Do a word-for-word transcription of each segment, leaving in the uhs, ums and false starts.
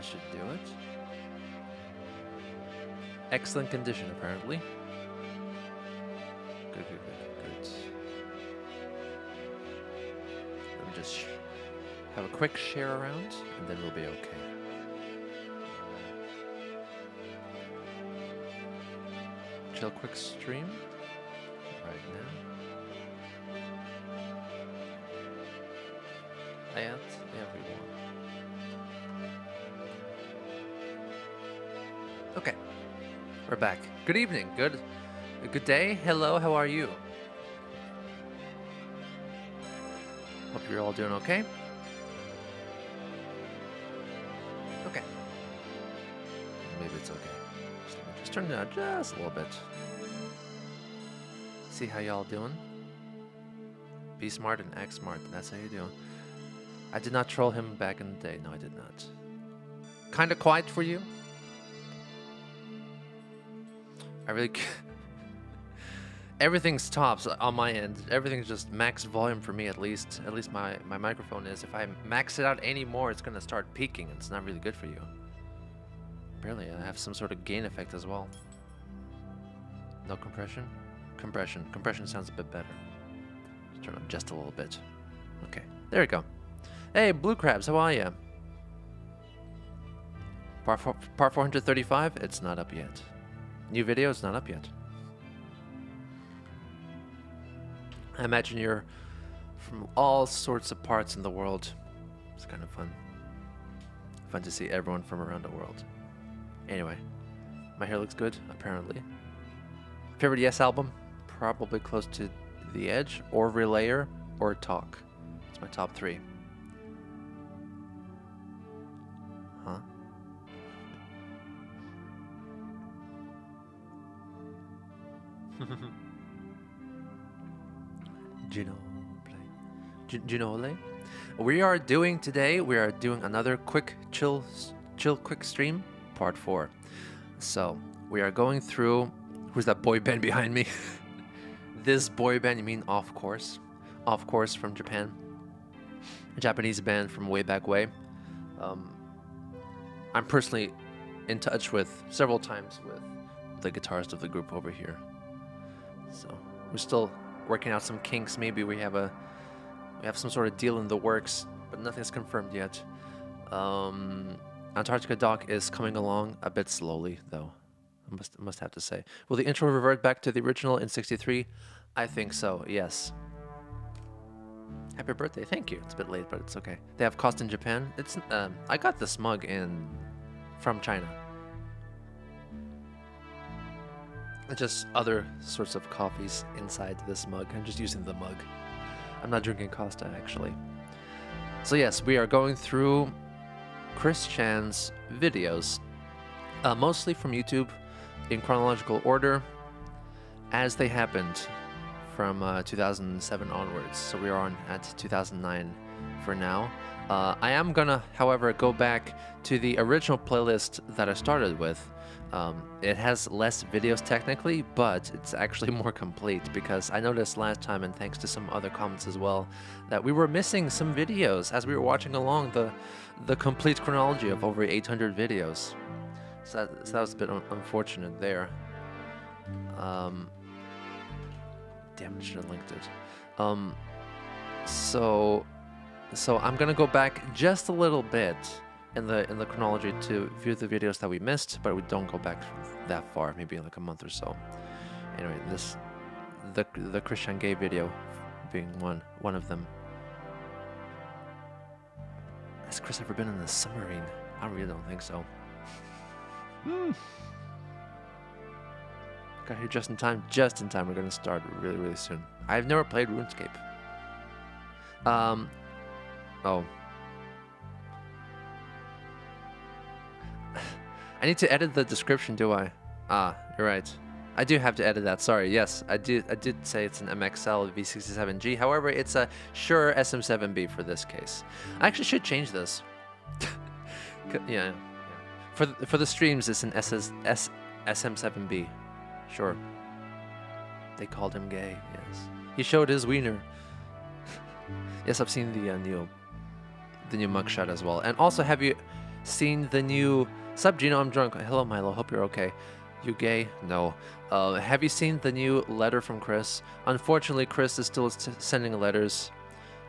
This should do it. Excellent condition, apparently. Good, good, good, good. Let me just have a quick share around, and then we'll be okay. Chill quick stream right now. And everyone. Okay. We're back. Good evening. Good. Good day. Hello. How are you? Hope you're all doing okay. Okay. Maybe it's okay. Just, just turn it down just a little bit. See how y'all doing. Be smart and act smart. And that's how you do. I did not troll him back in the day. No, I did not. Kind of quiet for you. I really c everything's tops on my end. Everything's just max volume for me, at least. At least my, my microphone is. If I max it out any more, it's going to start peaking. And it's not really good for you. Apparently, I have some sort of gain effect as well. No compression? Compression. Compression sounds a bit better. Just turn up just a little bit. Okay. There we go. Hey, Blue Crabs, how are you? Part, four, part four thirty-five? It's not up yet. New video is not up yet. I imagine you're from all sorts of parts in the world. It's kind of fun. Fun to see everyone from around the world. Anyway, my hair looks good, apparently. Favorite Yes album? Probably Close to the Edge, or Relayer, or Talk. It's my top three. Huh? Geno play. Geno Ole. We are doing today. We are doing another quick chill, chill quick stream, part four. So we are going through. Who's that boy band behind me? This boy band, you mean Off Course? Off Course from Japan, a Japanese band from way back way. Um, I'm personally in touch with several times with the guitarist of the group over here. So we're still working out some kinks. Maybe we have a we have some sort of deal in the works, but nothing's confirmed yet. Um, Antarctica Doc is coming along a bit slowly, though. I must must have to say. Will the intro revert back to the original in sixty-three? I think so. Yes. Happy birthday! Thank you. It's a bit late, but it's okay. They have cost in Japan. It's um, I got this mug in from China. Just other sorts of coffees inside this mug. I'm just using the mug. I'm not drinking Costa, actually. So yes, we are going through Chris Chan's videos, uh, mostly from YouTube, in chronological order, as they happened from uh, two thousand seven onwards. So we are on at two thousand nine for now. Uh, I am gonna, however, go back to the original playlist that I started with. Um, it has less videos technically, but it's actually more complete, because I noticed last time, and thanks to some other comments as well, that we were missing some videos as we were watching along the the complete chronology of over eight hundred videos. So that, so that was a bit un unfortunate there. Um, damn, I should have linked it. Um, so, so I'm gonna go back just a little bit in the in the chronology to view the videos that we missed, but we don't go back that far, maybe like a month or so. Anyway, this the the Christian Gay video being one one of them. Has Chris ever been in a submarine? I really don't think so. Mm. Got here just in time, just in time. We're gonna start really, really soon. I've never played RuneScape. Um oh. I need to edit the description, do I? Ah, you're right. I do have to edit that, sorry. Yes, I did, I did say it's an M X L V sixty-seven G. However, it's a Shure S M seven B for this case. I actually should change this. yeah, yeah. For, the, for the streams, it's an S S S M seven B. Sure. They called him gay, yes. He showed his wiener. Yes, I've seen the, uh, new, the new mugshot as well. And also, have you... seen the new... Sup, Geno, I'm drunk. Hello, Milo. Hope you're okay. You gay? No. Uh, have you seen the new letter from Chris? Unfortunately, Chris is still sending letters.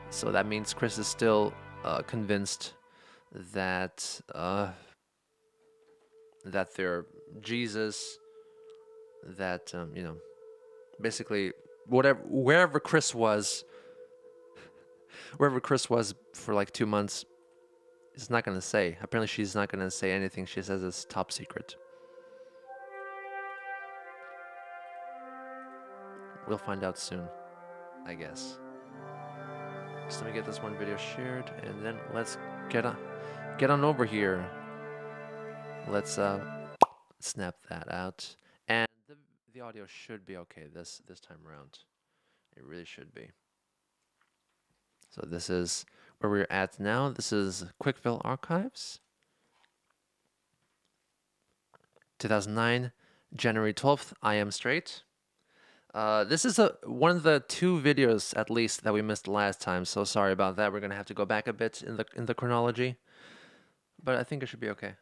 So that means Chris is still uh, convinced that... Uh, that they're Jesus... That, um, you know... Basically, whatever, wherever Chris was... Wherever Chris was for like two months... It's not going to say. Apparently she's not going to say anything. She says it's top secret. We'll find out soon, I guess. So let me get this one video shared, and then let's get on, get on over here. Let's uh, snap that out. And the, the audio should be okay this, this time around. It really should be. So this is... where we're at now. This is Quickville Archives. two thousand nine, January twelfth, I am straight. Uh, this is a, one of the two videos, at least, that we missed last time, so sorry about that. We're going to have to go back a bit in the, in the chronology, but I think it should be okay.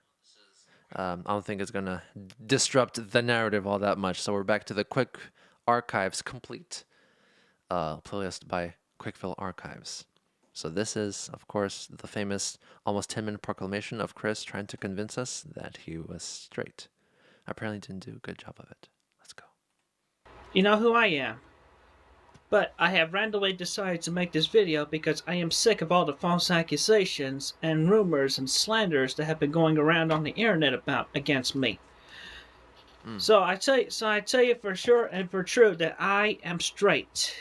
Um, I don't think it's going to disrupt the narrative all that much, so we're back to the Quick Archives Complete uh, playlist by Quickville Archives. So this is, of course, the famous almost ten-minute proclamation of Chris trying to convince us that he was straight. Apparently didn't do a good job of it. Let's go. You know who I am, but I have randomly decided to make this video because I am sick of all the false accusations and rumors and slanders that have been going around on the internet about against me. Mm. So I tell you, so I tell you for sure and for true that I am straight.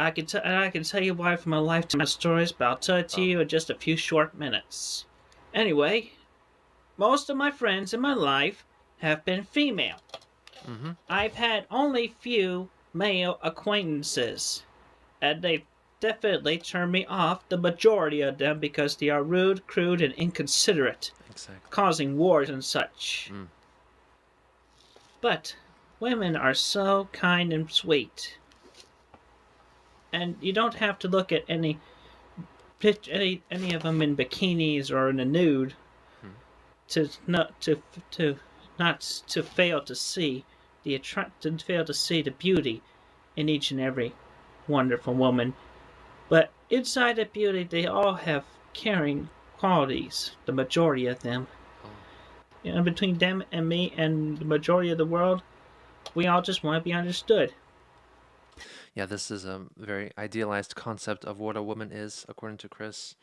I can t and I can tell you why from my lifetime stories, but I'll tell it to you in just a few short minutes. Anyway, most of my friends in my life have been female. Mm-hmm. I've had only few male acquaintances, and they definitely turned me off, the majority of them, because they are rude, crude, and inconsiderate, exactly. Causing wars and such. Mm. But women are so kind and sweet. And you don't have to look at any, any, any of them in bikinis or in a nude, hmm. to not to to not to fail to see the attract to fail to see the beauty in each and every wonderful woman. But inside that beauty, they all have caring qualities. The majority of them, oh. You know, between them and me and the majority of the world, we all just want to be understood. Yeah, this is a very idealized concept of what a woman is, according to Chris.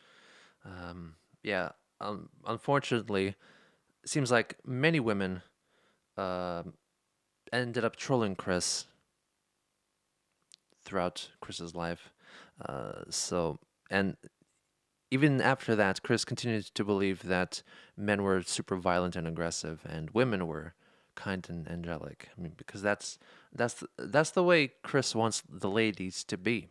Um, yeah, um, unfortunately, it seems like many women uh, ended up trolling Chris throughout Chris's life. Uh, so, and even after that, Chris continued to believe that men were super violent and aggressive, and women were kind and angelic. I mean, because that's that's the, that's the way Chris wants the ladies to be.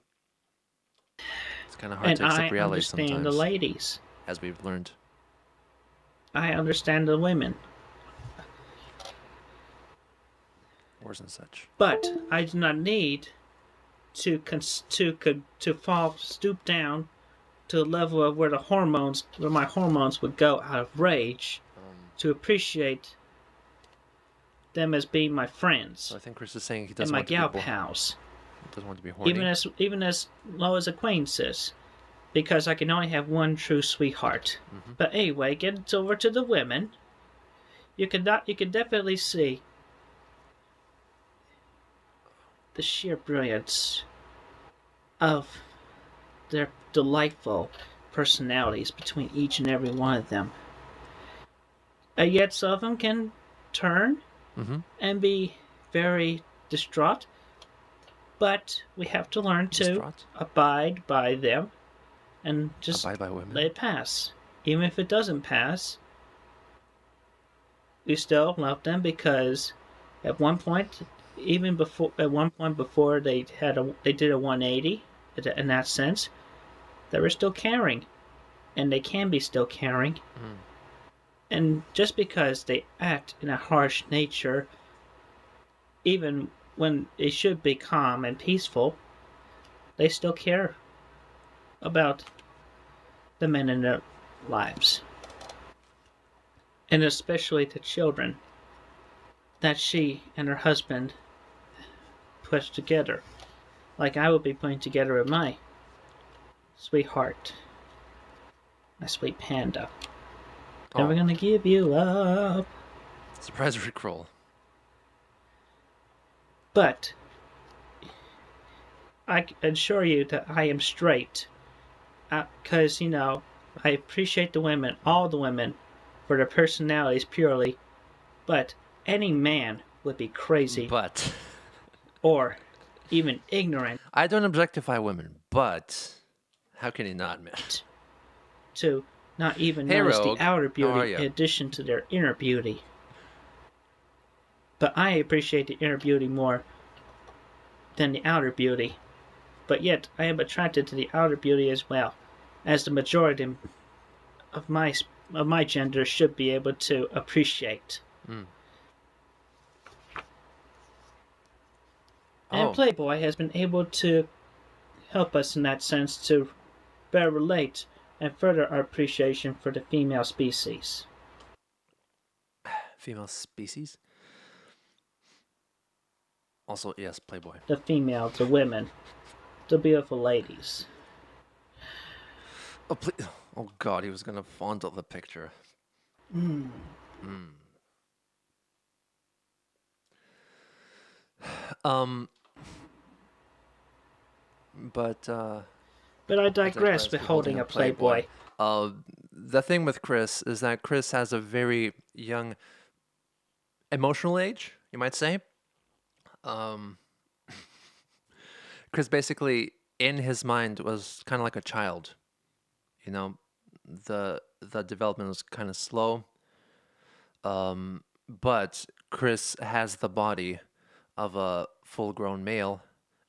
It's kind of hard and to accept I reality sometimes. I understand the ladies, as we've learned. I understand the women. Wars and such. But I do not need to cons to could to fall stoop down to the level of where the hormones, where my hormones would go out of rage, um, to appreciate them as being my friends. So I think Chris is saying he doesn't want to be horny. And my gal pals. He doesn't want to be horny. Even as, even as low as acquaintances. Because I can only have one true sweetheart. Mm-hmm. But anyway, getting over to the women, you can, not, you can definitely see the sheer brilliance of their delightful personalities between each and every one of them. And yet some of them can turn... Mm-hmm. And be very distraught, but we have to learn to distraught. abide by them and just abide by women. Let it pass. Even if it doesn't pass, we still love them, because at one point, even before at one point before they had a, they did a one eighty in that sense, they were still caring, and they can be still caring. Mm. And just because they act in a harsh nature, even when it should be calm and peaceful, they still care about the men in their lives. and especially to children, that she and her husband puts together, like I would be putting together with my sweetheart, my sweet panda. Oh. Never gonna give you up. Surprise Rick Roll. But I assure you that I am straight, because, uh, you know, I appreciate the women, all the women, for their personalities purely, but any man would be crazy. But. Or even ignorant. I don't objectify women, but how can he not, man? To not even hey, notice Rogue. The outer beauty in addition to their inner beauty. But I appreciate the inner beauty more than the outer beauty. But yet, I am attracted to the outer beauty as well, as the majority of my of my gender should be able to appreciate. Mm. And oh. Playboy has been able to help us in that sense to better relate and further our appreciation for the female species. Female species? Also, yes, Playboy. The female, the women, the beautiful ladies. Oh, please. Oh God, he was going to fondle the picture. Mm. Mm. Um, but, uh... But I digress with holding a Playboy. Playboy. Uh, the thing with Chris is that Chris has a very young emotional age, you might say. Um, Chris basically, in his mind, was kind of like a child. You know, the the development was kind of slow. Um, but Chris has the body of a full-grown male,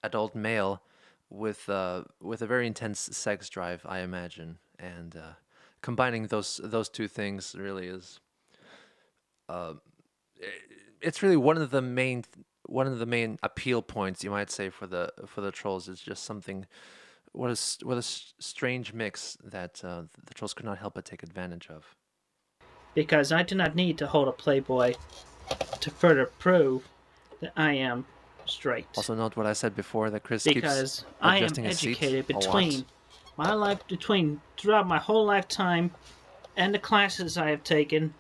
adult male, with uh, with a very intense sex drive, I imagine. And uh, combining those those two things really is, uh, it's really one of the main. Th One of the main appeal points, you might say, for the for the trolls is just something, what a what a strange mix that uh, the trolls could not help but take advantage of. Because I do not need to hold a Playboy to further prove that I am straight. Also, note what I said before that Chris because keeps adjusting his seat. Because I am educated between my life between throughout my whole lifetime, and the classes I have taken.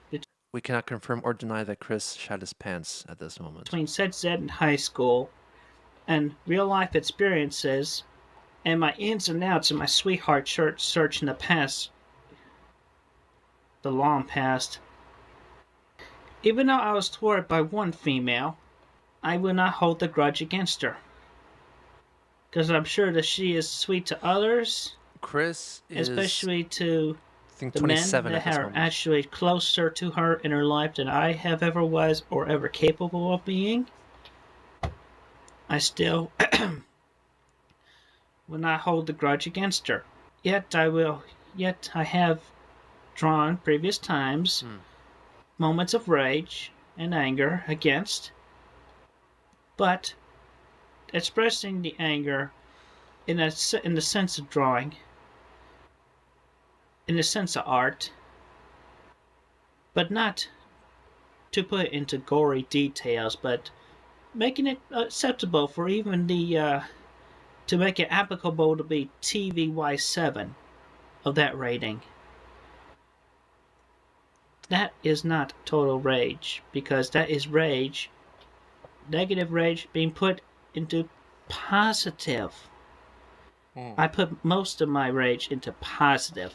We cannot confirm or deny that Chris shot his pants at this moment. Between said Zed in high school and real-life experiences and my ins and outs and my sweetheart search, search in the past, the long past. Even though I was thwarted by one female, I will not hold the grudge against her. Because I'm sure that she is sweet to others. Chris is... Especially to... I think twenty-seven at this moment. The men that are actually closer to her in her life than I have ever was or ever capable of being, I still will not hold the grudge against her. Yet I will. Yet I have drawn previous times mm. moments of rage and anger against, but expressing the anger in a in the sense of drawing. In the sense of art, but not to put into gory details, but making it acceptable for even the, uh, to make it applicable to be T V Y seven of that rating. That is not total rage, because that is rage, negative rage being put into positive. Mm. I put most of my rage into positive.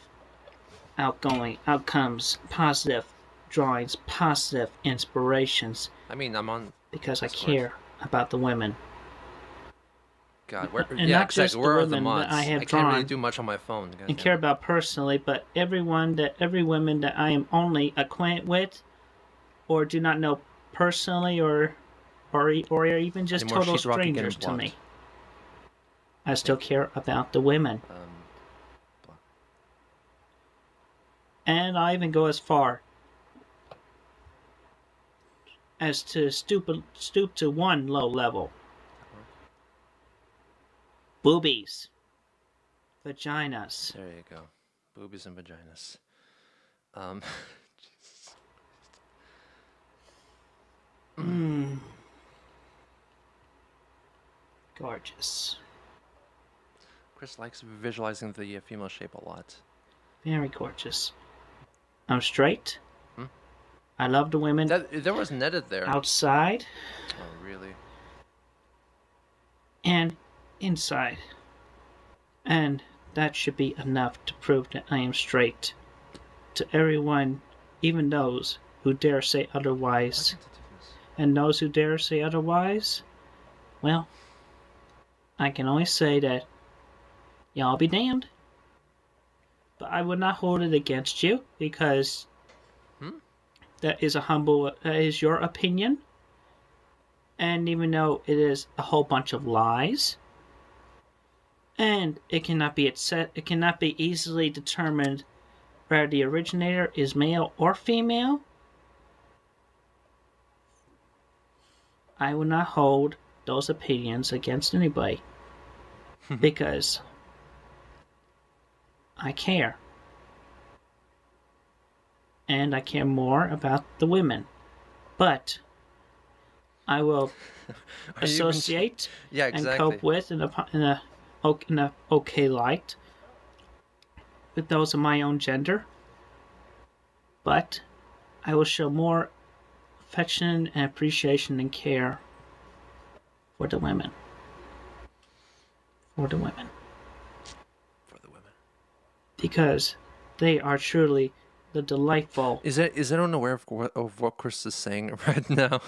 Outgoing outcomes, positive drawings, positive inspirations. I mean, I'm on because I care about the women. God, where, and yeah, not exactly. Just where the are women the mods? That I have I drawn can't really do much on my phone. God and care it. About personally, but everyone that every woman that I am only acquainted with, or do not know personally, or or or even just Anymore total strangers to me. I still yeah. care about the women. Um, And I even go as far as to stoop, stoop to one low level. Boobies. Vaginas. There you go. Boobies and vaginas. Um, Mm. Gorgeous. Chris likes visualizing the female shape a lot. Very gorgeous. I'm straight. Hmm? I love the women. That, there was an edit there. Outside. Oh, really? And inside. And that should be enough to prove that I am straight. To everyone, even those who dare say otherwise. And those who dare say otherwise, well, I can only say that y'all be damned. But I would not hold it against you, because hmm? that is a humble, that is your opinion. And even though it is a whole bunch of lies, and it cannot be it cannot be easily determined whether the originator is male or female, I will not hold those opinions against anybody, because I care, and I care more about the women, but I will associate yeah, exactly. and cope with in a, in a in a okay light with those of my own gender, but I will show more affection and appreciation and care for the women. For the women. For the women. Because they are truly the delightful. Is that is anyone aware of what, of what Chris is saying right now?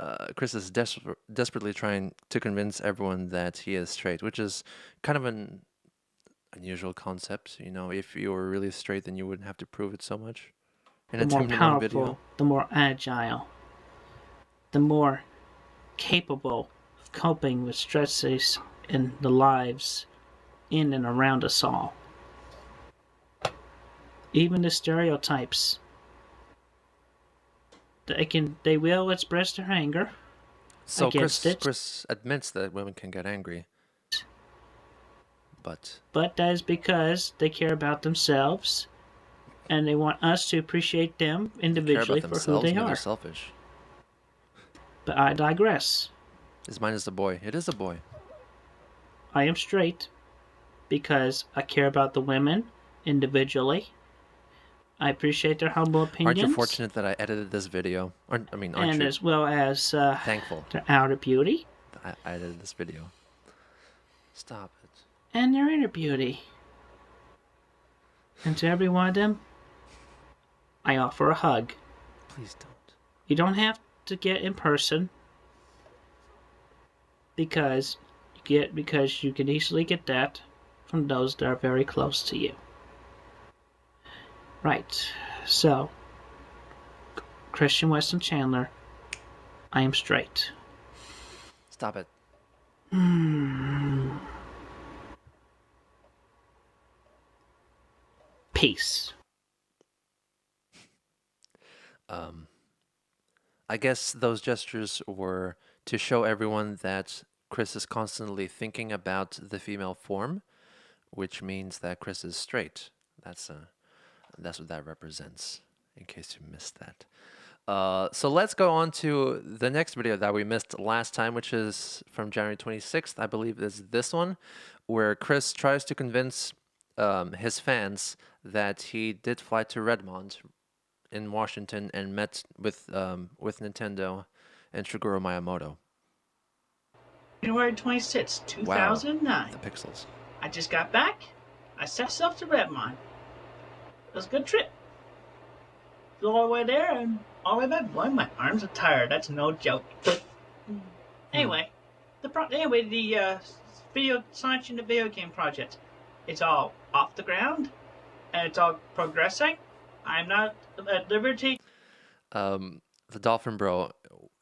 uh, Chris is desper desperately trying to convince everyone that he is straight, which is kind of an unusual concept. You know, if you were really straight, then you wouldn't have to prove it so much. The more powerful, the more agile, the more capable of coping with stresses in the lives in and around us all. Even the stereotypes. They can, they will express their anger. So Chris, Chris admits that women can get angry. But But that is because they care about themselves. And they want us to appreciate them individually for who they are. Selfish. But I digress. His mind is a boy. It is a boy. I am straight because I care about the women individually. I appreciate their humble opinions. Aren't you fortunate that I edited this video? Or, I mean, aren't and you? As well as uh, thankful their outer beauty. I, I edited this video. Stop it. And their inner beauty. And to every one of them, I offer a hug. Please don't. You don't have to get in person, because you get because you can easily get that from those that are very close to you. Right. So, Christian Weston Chandler, I am straight. Stop it. Mm. Peace. Um, I guess those gestures were to show everyone that Chris is constantly thinking about the female form, which means that Chris is straight. That's a, that's what that represents, in case you missed that. Uh, so let's go on to the next video that we missed last time, which is from January twenty-sixth, I believe is this one, where Chris tries to convince um, his fans that he did fly to Redmond in Washington and met with um, with Nintendo and Shigeru Miyamoto. January twenty-sixth, two thousand nine. Wow, the pixels. I just got back. I set myself to Redmond. It was a good trip. Flew all the way there and all the way back. Boy, my arms are tired. That's no joke. Anyway, the pro anyway the uh, video Sonichu and the video game project. It's all off the ground and it's all progressing. I'm not at liberty. Um, the Dolphin Bro,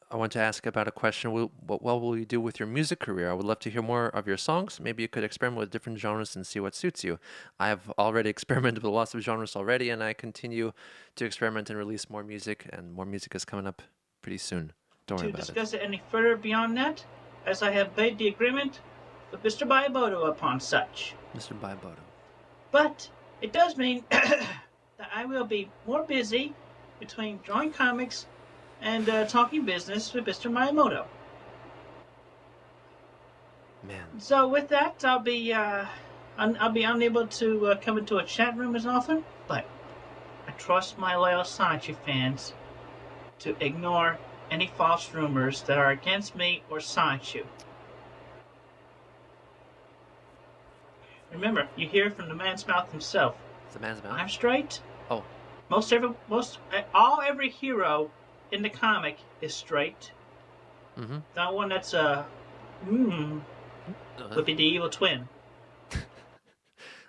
I want to ask about a question. What, what will you do with your music career? I would love to hear more of your songs. Maybe you could experiment with different genres and see what suits you. I have already experimented with lots of genres already, and I continue to experiment and release more music, and more music is coming up pretty soon. Don't worry about it. To discuss it any further beyond that, as I have made the agreement with Mister Bayaboto upon such. Mister Bayaboto. But it does mean that I will be more busy between drawing comics and uh, talking business with Mister Miyamoto. Man. So with that, I'll be uh, I'll be unable to uh, come into a chat room as often, but I trust my loyal Sonichu fans to ignore any false rumors that are against me or Sonichu. Remember, you hear from the man's mouth himself. It's the man's mouth. I'm straight. Oh. Most every most all every hero in the comic is straight. Mm-hmm. Not one that's a mmm uh-huh. would be the evil twin.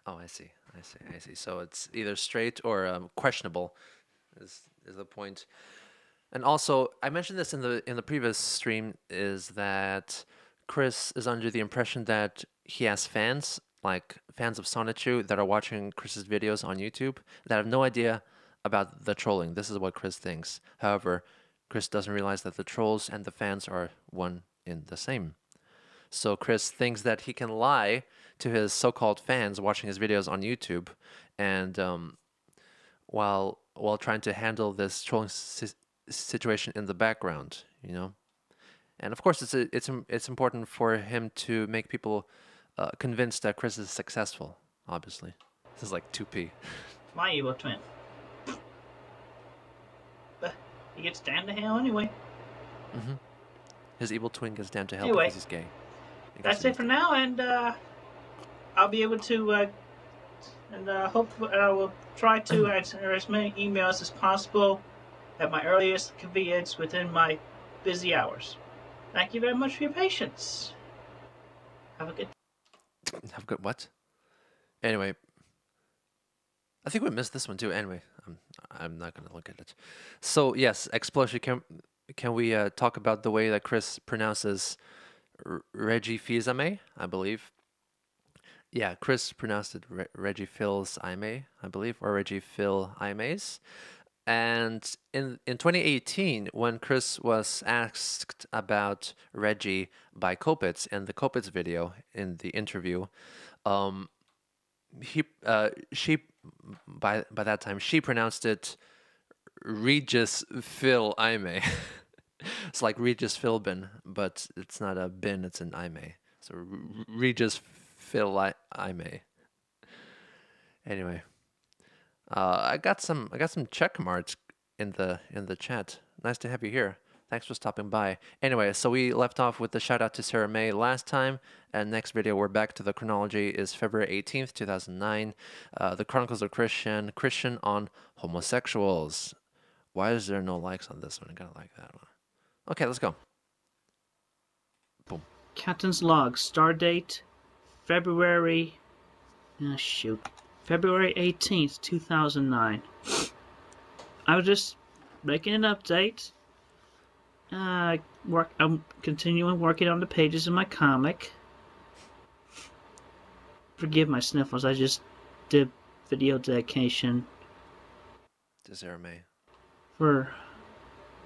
Oh, I see. I see. I see. So it's either straight or um, questionable, is is the point. And also, I mentioned this in the in the previous stream, is that Chris is under the impression that he has fans, like fans of Sonichu, that are watching Chris's videos on YouTube that have no idea about the trolling. This is what Chris thinks. However, Chris doesn't realize that the trolls and the fans are one in the same. So Chris thinks that he can lie to his so-called fans watching his videos on YouTube, and um, while while trying to handle this trolling si situation in the background, you know. And of course, it's a, it's it's important for him to make people Uh, convinced that Chris is successful, obviously. This is like two P. My evil twin. But he gets down to hell anyway. Mm-hmm. His evil twin gets down to hell anyway, because he's gay. He that's it for now, and uh, I'll be able to, uh, and uh, hopefully I will try to answer as many emails as possible at my earliest convenience within my busy hours. Thank you very much for your patience. Have a good day. Have good what? Anyway, I think we missed this one too. Anyway, I'm I'm not gonna look at it. So yes, explosion. Can can we uh, talk about the way that Chris pronounces R Reggie Fils-Aime? I believe. Yeah, Chris pronounced it Re Reggie Fils-Aime, I believe, or Reggie Fils-Aime's. And in in twenty eighteen, when Chris was asked about Reggie by Kopitz in the Kopitz video in the interview, um, he uh, she by by that time she pronounced it Regis Fils-Aime. It's like Regis Philbin, but it's not a bin; it's an Aime. So R Regis Fils-Aime. Anyway. Uh, I got some I got some check marks in the in the chat. Nice to have you here. Thanks for stopping by. Anyway, so we left off with the shout out to Sarah May last time, and next video we're back to the chronology is February eighteenth two thousand nine. Uh, the Chronicles of Christian Christian on homosexuals. Why is there no likes on this one? I gotta like that one. Okay, let's go. Boom. Captain's log. Star date February. Oh, shoot. February eighteenth two thousand nine. I was just making an update. Uh, work, I'm continuing working on the pages of my comic. Forgive my sniffles, I just did video dedication. To Sarah May. For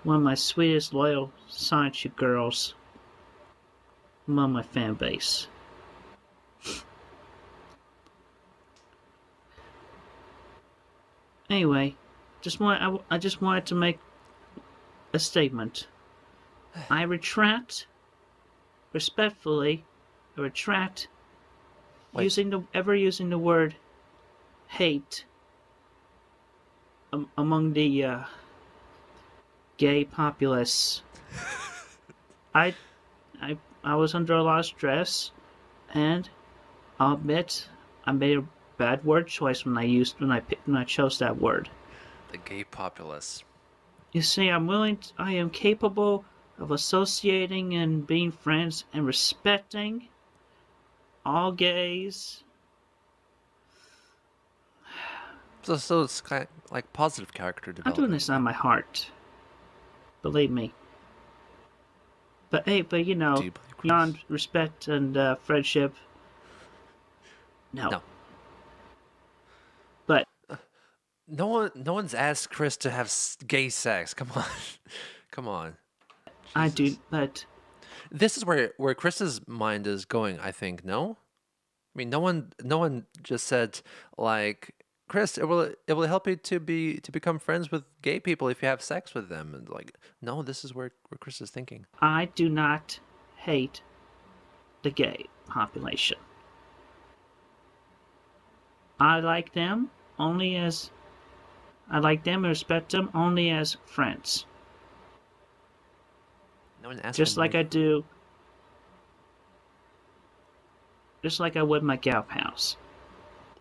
one of my sweetest, loyal Sonichu girls among my fan base. Anyway, just want, I, I just wanted to make a statement. I retract, respectfully, I retract Wait. using the ever using the word hate um, among the uh, gay populace. I, I, I was under a lot of stress, and I'll admit I made a bad word choice when I used when I picked when I chose that word. The gay populace. You see, I'm willing. To, I am capable of associating and being friends and respecting all gays. So, so it's kind of like positive character development. I'm doing this on my heart. Believe me. But hey, but you know, you beyond respect and uh, friendship. No. no. No one, no one's asked Chris to have gay sex. Come on, come on. Jesus. I do, but this is where where Chris's mind is going. I think no, I mean no one, no one just said like Chris, it will it will help you to be to become friends with gay people if you have sex with them. And like, no, this is where, where Chris is thinking. I do not hate the gay population. I like them only as I like them and respect them only as friends. No one asked just like I do. Just like I would my gal pals.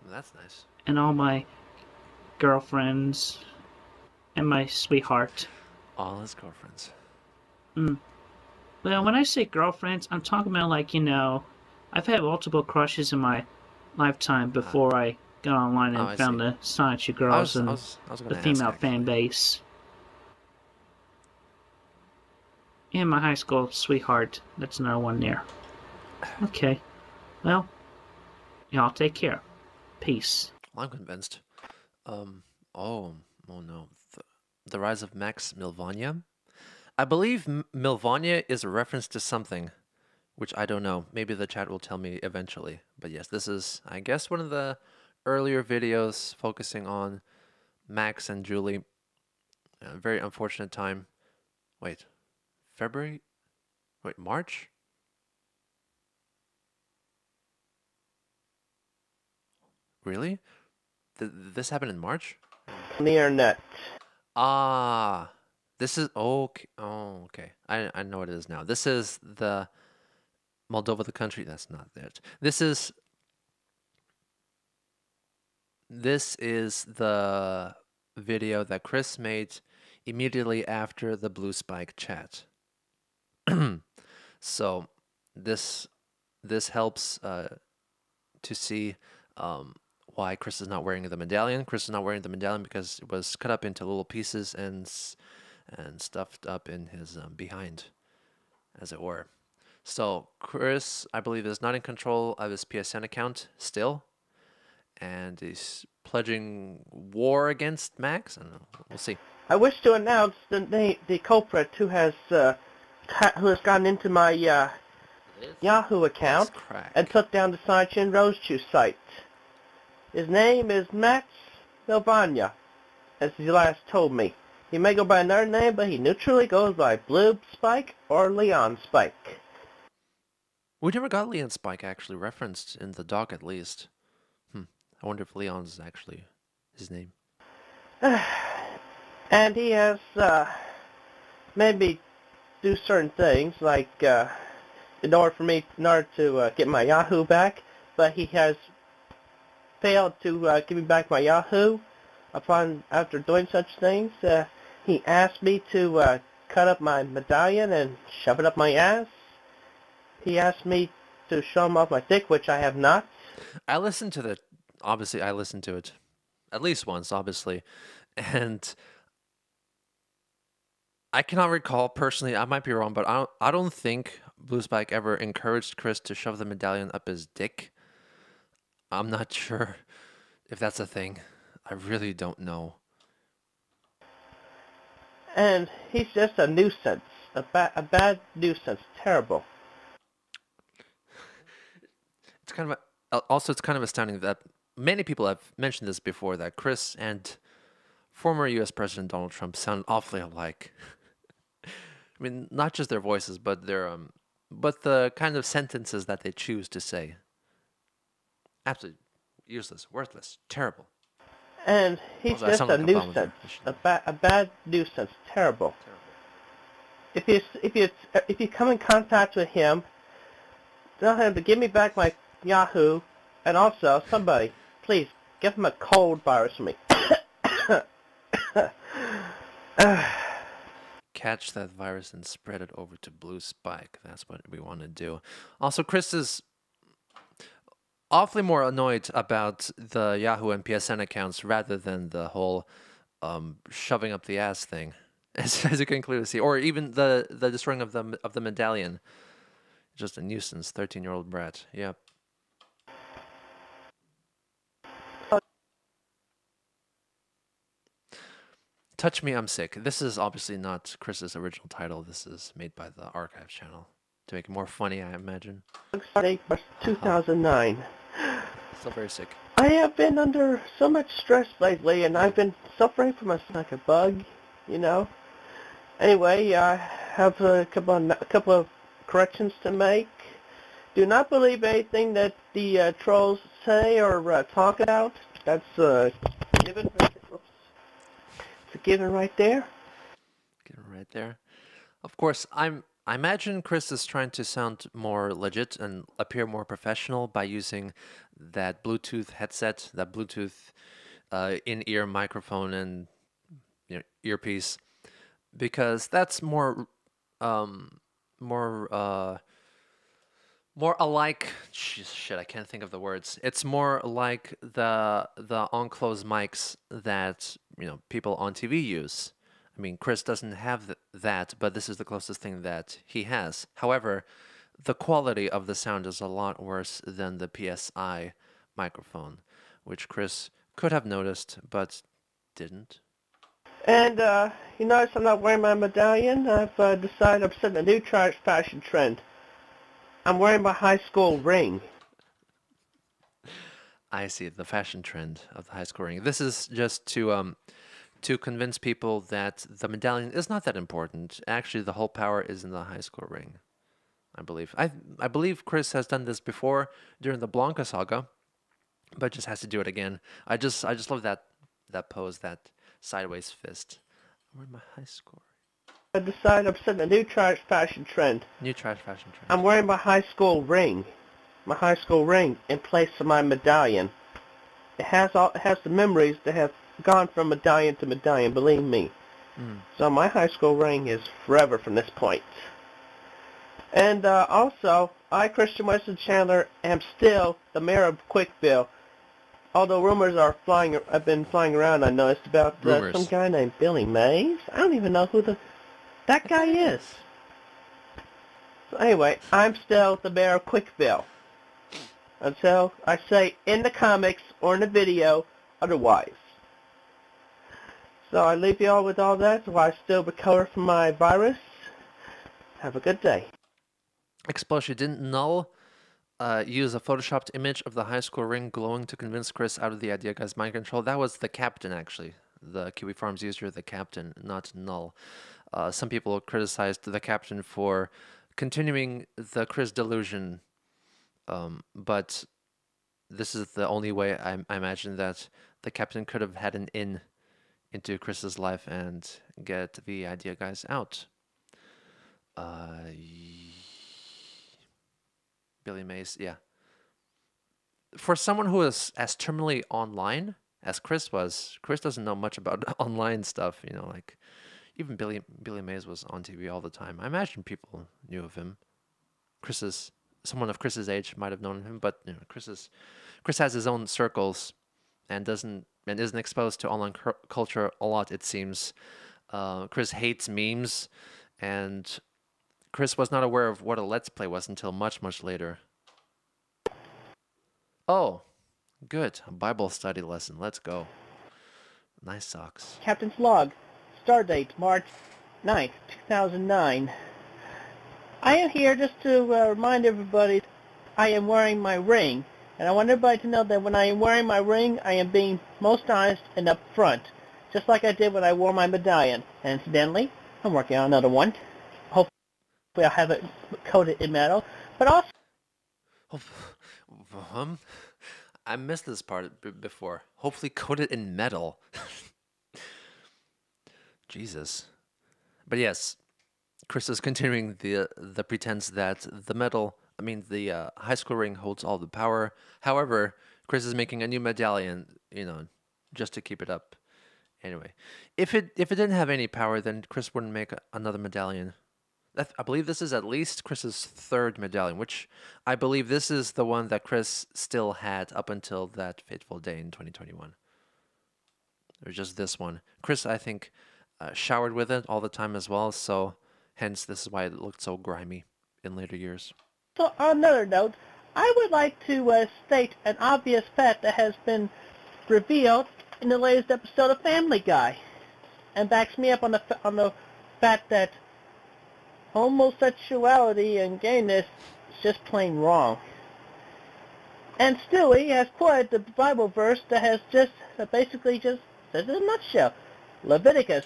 Well, that's nice. And all my girlfriends and my sweetheart. All his girlfriends. Mm. Well, when I say girlfriends, I'm talking about, like, you know, I've had multiple crushes in my lifetime before uh, I got online and oh, found see. the Sonichu girls I was, and I was, I was the female actually. fan base. And my high school sweetheart. That's another one there. Okay. Well, y'all take care. Peace. Well, I'm convinced. Um. Oh. Oh no. The, the rise of Max Nilvania. I believe Nilvania is a reference to something, which I don't know. Maybe the chat will tell me eventually. But yes, this is, I guess, one of the earlier videos focusing on Max and Julie. A very unfortunate time. Wait, February? Wait, March? Really? Th this happened in March? Me or not? Ah, this is okay. Oh, okay. I I know what it is now. This is the Moldova, the country. That's not it. This is this is the video that Chris made immediately after the Blue Spike chat. So this this helps uh, to see um. why Chris is not wearing the medallion. Chris is not wearing the medallion because it was cut up into little pieces and and stuffed up in his um, behind, as it were. So Chris, I believe, is not in control of his P S N account still, and he's pledging war against Max. And we'll see. I wish to announce the name, the culprit who has uh, who has gotten into my uh, Yahoo account and took down the Sonichu and Rosechu site. His name is Max Nilvania, as he last told me. He may go by another name, but he neutrally goes by Blue Spike or Leon Spike. We never got Leon Spike actually referenced in the doc, at least. Hmm. I wonder if Leon's actually his name. And he has uh, made me do certain things, like uh, in order for me in order to uh, get my Yahoo back, but he has failed to uh, give me back my Yahoo. Upon after doing such things, uh, he asked me to uh, cut up my medallion and shove it up my ass. He asked me to show him off my dick, which I have not. I listened to the obviously I listened to it at least once, obviously, and I cannot recall personally. I might be wrong, but I don't, I don't think Blue Spike ever encouraged Chris to shove the medallion up his dick. I'm not sure if that's a thing. I really don't know. And he's just a nuisance. A, ba a bad nuisance. Terrible. It's kind of a, also, it's kind of astounding that many people have mentioned this before, that Chris and former U S President Donald Trump sound awfully alike. I mean, not just their voices, but their um, but the kind of sentences that they choose to say. Absolutely useless, worthless, terrible. And he's also, just like a nuisance, a, ba a bad nuisance, terrible. terrible. If you if you if you come in contact with him, tell him to give me back my Yahoo, and also somebody, please give him a cold virus for me. Catch that virus and spread it over to Blue Spike. That's what we want to do. Also, Chris is awfully more annoyed about the Yahoo and P S N accounts rather than the whole um, shoving up the ass thing, as, as you can clearly see, or even the the destroying of the of the medallion. Just a nuisance, thirteen-year-old brat. Yep. Touch me, I'm sick. This is obviously not Chris's original title. This is made by the Archives channel to make it more funny, I imagine. two thousand nine. Still very sick. I have been under so much stress lately, and I've been suffering from a, like a bug, you know. Anyway, I have a couple of, a couple of corrections to make. Do not believe anything that the uh, trolls say or uh, talk about. That's uh, a given. It's a given right there. Given right there. Of course, I'm. I imagine Chris is trying to sound more legit and appear more professional by using that Bluetooth headset, that Bluetooth uh, in-ear microphone and, you know, earpiece, because that's more, um, more, uh, more alike. Geez, shit, I can't think of the words. It's more like the the on-close mics that, you know, people on T V use. I mean, Chris doesn't have th that, but this is the closest thing that he has. However, the quality of the sound is a lot worse than the P S I microphone, which Chris could have noticed, but didn't. And, uh, you notice I'm not wearing my medallion. I've uh, decided I'm setting a new trash fashion trend. I'm wearing my high school ring. I see, the fashion trend of the high school ring. This is just to... Um, to convince people that the medallion is not that important. Actually, the whole power is in the high school ring, I believe. I I believe Chris has done this before during the Blanca saga, but just has to do it again. I just I just love that that pose, that sideways fist. I'm wearing my high school ring. I decided I'm setting a new trash fashion trend. New trash fashion trend. I'm wearing my high school ring, my high school ring in place of my medallion. It has all. It has the memories that have gone from medallion to medallion, believe me. Mm. So my high school ring is forever from this point. And uh, also, I, Christian Weston Chandler, am still the mayor of Quickville. Although rumors are flying, I've been flying around, I noticed, about uh, some guy named Billy Mays. I don't even know who the that guy is. So anyway, I'm still the mayor of Quickville. Until I say in the comics or in the video otherwise. So I leave you all with all that while I still recover from my virus. Have a good day. Explosion didn't null. Uh, use a photoshopped image of the high school ring glowing to convince Chris out of the idea guy's mind control. That was the captain, actually. The Kiwi Farms user, the captain, not null. Uh, some people criticized the captain for continuing the Chris delusion. Um, but this is the only way I, I imagine that the captain could have had an in into Chris's life and get the idea guys out. Uh, Billy Mays, yeah. For someone who is as terminally online as Chris was, Chris doesn't know much about online stuff, you know, like even Billy, Billy Mays was on T V all the time. I imagine people knew of him. Chris's, someone of Chris's age might have known him, but you know, Chris's, Chris has his own circles and doesn't, and isn't exposed to online culture a lot, it seems. Uh, Chris hates memes, and Chris was not aware of what a Let's Play was until much, much later. Oh, good. A Bible study lesson. Let's go. Nice socks. Captain's log. Stardate, March ninth, two thousand nine. I am here just to uh, remind everybody I am wearing my ring. And I want everybody to know that when I am wearing my ring, I am being most honest and upfront, just like I did when I wore my medallion. And incidentally, I'm working on another one. Hopefully I'll have it coated in metal. But also... Um, I missed this part b before. Hopefully coated in metal. Jesus. But yes, Chris is continuing the, the pretense that the metal... I mean, the uh, high school ring holds all the power. However, Chris is making a new medallion, you know, just to keep it up. Anyway, if it if it didn't have any power, then Chris wouldn't make another medallion. I, th I believe this is at least Chris's third medallion, which I believe this is the one that Chris still had up until that fateful day in twenty twenty-one. Or just this one. Chris, I think, uh, showered with it all the time as well, so hence this is why it looked so grimy in later years. So on another note, I would like to uh, state an obvious fact that has been revealed in the latest episode of Family Guy, and backs me up on the on the fact that homosexuality and gayness is just plain wrong. And still he has quoted the Bible verse that has just, that basically just says in a nutshell. Leviticus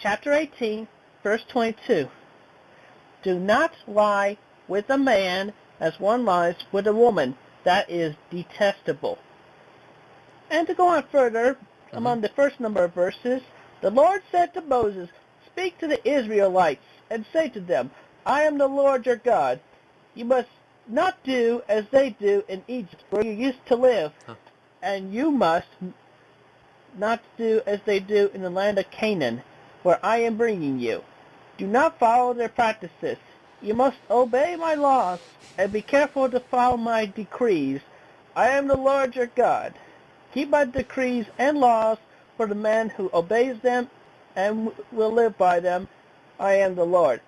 chapter eighteen, verse twenty-two. Do not lie with a man as one lies with a woman. That is detestable. And to go on further, mm-hmm. among the first number of verses, the Lord said to Moses, Speak to the Israelites and say to them, I am the Lord your God. You must not do as they do in Egypt, where you used to live. Huh. And you must not do as they do in the land of Canaan, where I am bringing you. Do not follow their practices. You must obey my laws and be careful to follow my decrees. I am the Lord your God. Keep my decrees and laws for the man who obeys them and will live by them. I am the Lord.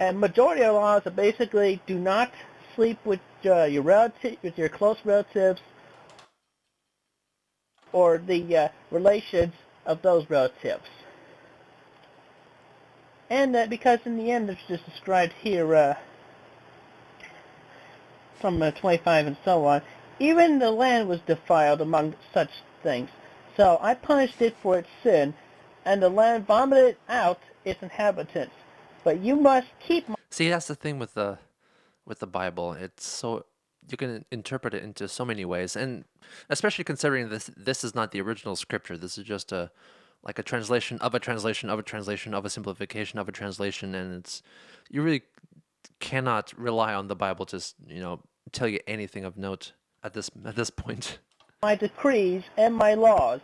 And majority of laws are basically do not sleep with uh, your relative, with your close relatives, or the uh, relations of those relatives. And uh, because in the end it's just described here uh, from uh, twenty-five and so on, even the land was defiled among such things. So I punished it for its sin, and the land vomited out its inhabitants. But you must keep. My See, that's the thing with the, with the Bible. It's so you can interpret it into so many ways, and especially considering this, this is not the original scripture. This is just a, like a translation of a translation of a translation of a simplification of a translation, and it's you really cannot rely on the Bible to you know tell you anything of note at this at this point. My decrees and my laws.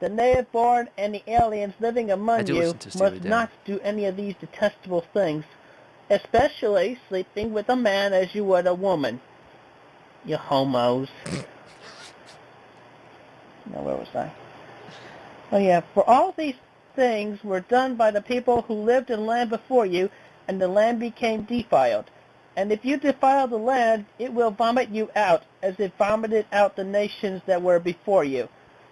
The native born and the aliens living among you must not do any of these detestable things, especially sleeping with a man as you would a woman. You homos. Now, where was I? Oh, yeah. For all these things were done by the people who lived in land before you, and the land became defiled. And if you defile the land, it will vomit you out, as it vomited out the nations that were before you.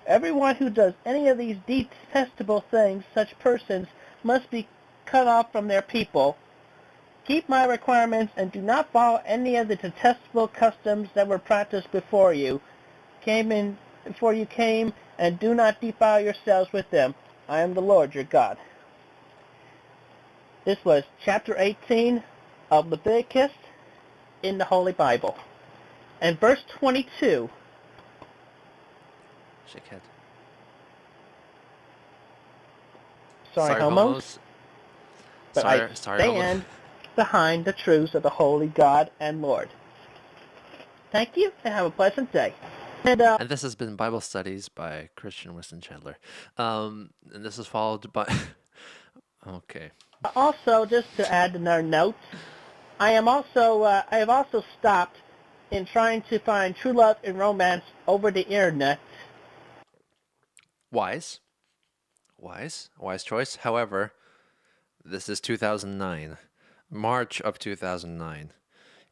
Everyone who does any of these detestable things, such persons must be cut off from their people. Keep my requirements and do not follow any of the detestable customs that were practiced before you came in before you came, and do not defile yourselves with them. I am the Lord your God. This was chapter eighteen of Leviticus in the Holy Bible, and verse twenty-two. Shithead. Sorry, sorry, homos. homos. But sorry, I sorry, stand homos. behind the truths of the Holy God and Lord. Thank you, and have a pleasant day. And, uh, and this has been Bible Studies by Christian Weston Chandler. Um, and this is followed by... okay. Also, just to add in our notes, I am also uh, I have also stopped in trying to find true love and romance over the internet. Wise, wise, wise choice. However, this is two thousand nine, March of two thousand nine,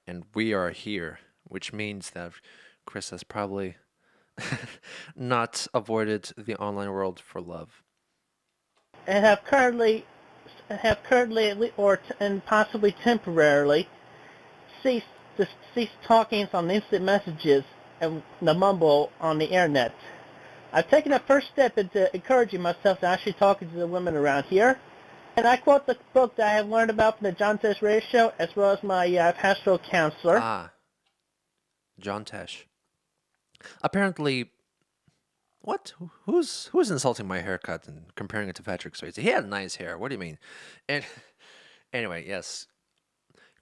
and we are here, which means that Chris has probably not avoided the online world for love. And have currently, have currently, or and possibly temporarily, ceased to cease talking on instant messages and the mumble on the internet. I've taken a first step into encouraging myself to actually talking to the women around here. And I quote the book that I have learned about from the John Tesh radio show, as well as my uh, pastoral counselor. Ah, John Tesh. Apparently, what? Who's who's insulting my haircut and comparing it to Patrick Swayze? He had nice hair. What do you mean? And anyway, yes,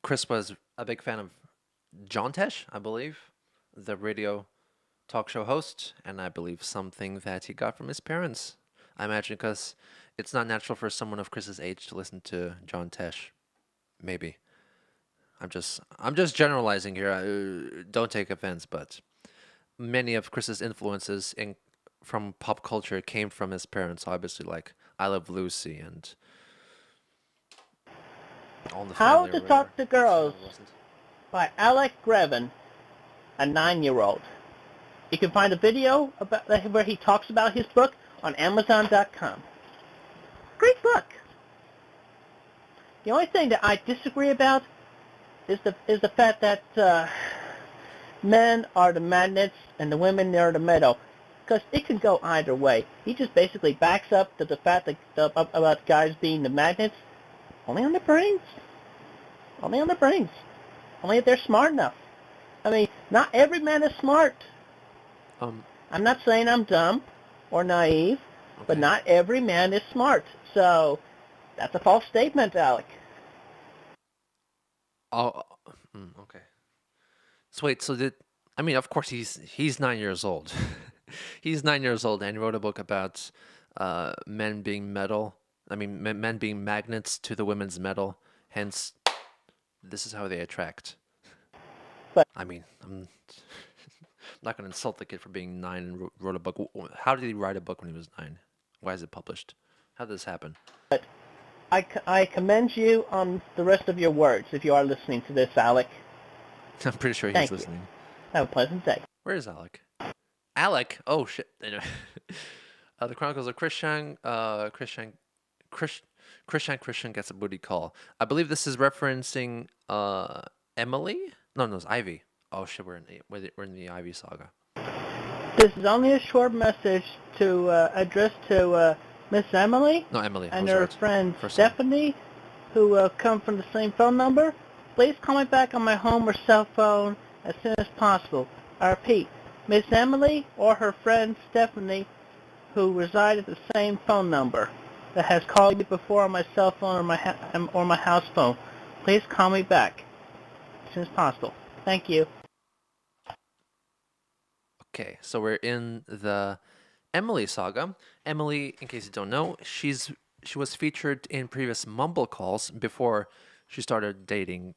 Chris was a big fan of John Tesh, I believe, the radio talk show host, and I believe something that he got from his parents. I imagine because it's not natural for someone of Chris's age to listen to John Tesh. Maybe. I'm just I'm just generalizing here. I, don't take offense, but many of Chris's influences in, from pop culture came from his parents, obviously, like I Love Lucy and All in the How Family to Talk to Girls by Alec Greven, a nine-year-old. You can find a video about where he talks about his book on Amazon dot com. Great book. The only thing that I disagree about is the is the fact that uh, men are the magnets and the women are the metal. Because it can go either way. He just basically backs up to the fact that, uh, about guys being the magnets. Only on their brains. Only on their brains. Only if they're smart enough. I mean, not every man is smart. Um, I'm not saying I'm dumb or naive, okay. But not every man is smart. So that's a false statement, Alec. Oh, okay. So wait, so did, I mean, of course he's he's nine years old. He's nine years old and he wrote a book about uh, men being metal. I mean, men, men being magnets to the women's metal. Hence, this is how they attract. But I mean, I'm not going to insult the kid for being nine and wrote a book. How did he write a book when he was nine? Why is it published? How did this happen? But I, I commend you on the rest of your words if you are listening to this, Alec. I'm pretty sure he's Thank listening. You. Have a pleasant day. Where is Alec? Alec? Oh, shit. uh, the Chronicles of Chris Chan. Uh, Chris Chan. Chris, Chris Chan Christian gets a booty call. I believe this is referencing uh, Emily? No, no, it's Ivy. Oh, shit, we're in the, we're in the Ivy saga. This is only a short message to uh, address to uh, Miss Emily. No, Emily. And her right. friend First Stephanie, who uh, come from the same phone number. Please call me back on my home or cell phone as soon as possible. I repeat, Miss Emily or her friend Stephanie, who reside at the same phone number, that has called me before on my cell phone or my ha or my house phone. Please call me back as soon as possible. Thank you. Okay, so we're in the Emily saga. Emily, in case you don't know, she's she was featured in previous Mumble Calls before she started dating.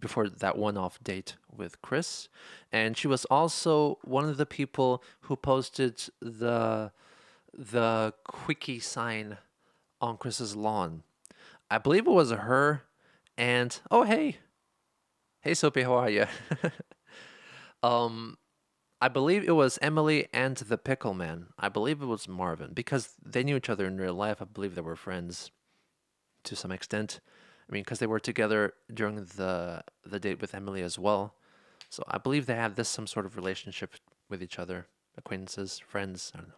Before that one-off date with Chris, and she was also one of the people who posted the the quickie sign on Chris's lawn. I believe it was her. And oh hey, hey Soapy, how are you? um, I believe it was Emily and the Pickle Man. I believe it was Marvin because they knew each other in real life. I believe they were friends to some extent. I mean, because they were together during the the date with Emily as well. So I believe they have this some sort of relationship with each other, acquaintances, friends, I don't know.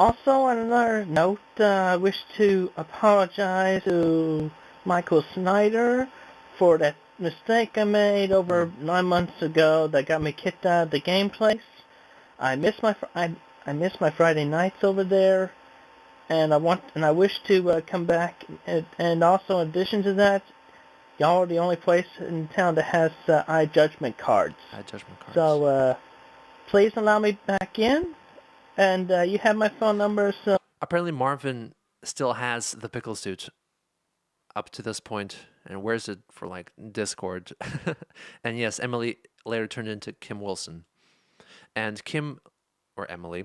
Also, on another note, uh, I wish to apologize to Michael Snyder for that mistake I made over nine months ago that got me kicked out of the game place. I missed my, I, I missed my Friday nights over there. And I want, and I wish to uh, come back. And, and also, in addition to that, y'all are the only place in town that has uh, Eye Judgment cards. Eye Judgment cards. So, uh, please allow me back in. And uh, you have my phone number. So apparently, Marvin still has the pickle suit up to this point, and wears it for like Discord. And yes, Emily later turned into Kim Wilson, and Kim or Emily.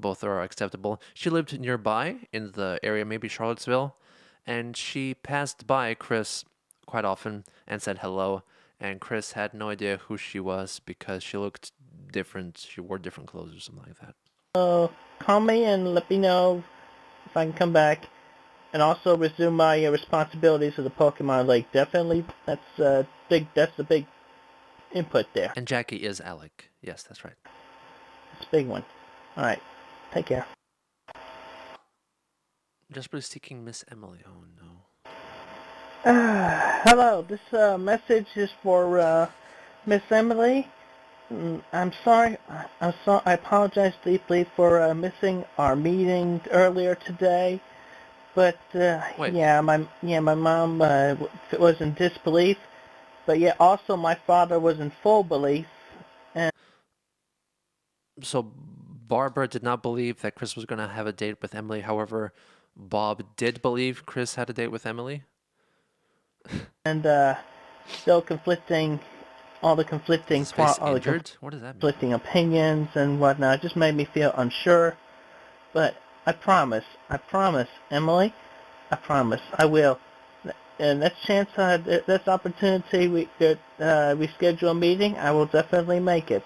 Both are acceptable. She lived nearby in the area, maybe Charlottesville, and she passed by Chris quite often and said hello, and Chris had no idea who she was because she looked different. She wore different clothes or something like that. Uh, call me and let me know if I can come back and also resume my uh, responsibilities as a Pokemon League. Definitely, that's, uh, big, that's the big input there. And Jackie is Alec. Yes, that's right. That's a big one. All right. Take care. Desperately seeking Miss Emily. Oh, no. Uh, hello. This uh, message is for uh, Miss Emily. I'm sorry. I'm so I apologize deeply for uh, missing our meeting earlier today. But uh, yeah, my yeah my mom uh, was in disbelief. But yeah, also my father was in full belief. And so. Barbara did not believe that Chris was going to have a date with Emily. However, Bob did believe Chris had a date with Emily. And uh, still conflicting, all the conflicting, all the conf what does that mean? conflicting opinions and whatnot. It just made me feel unsure. But I promise, I promise, Emily, I promise, I will. And next chance, uh, this opportunity, we could uh, we schedule a meeting. I will definitely make it.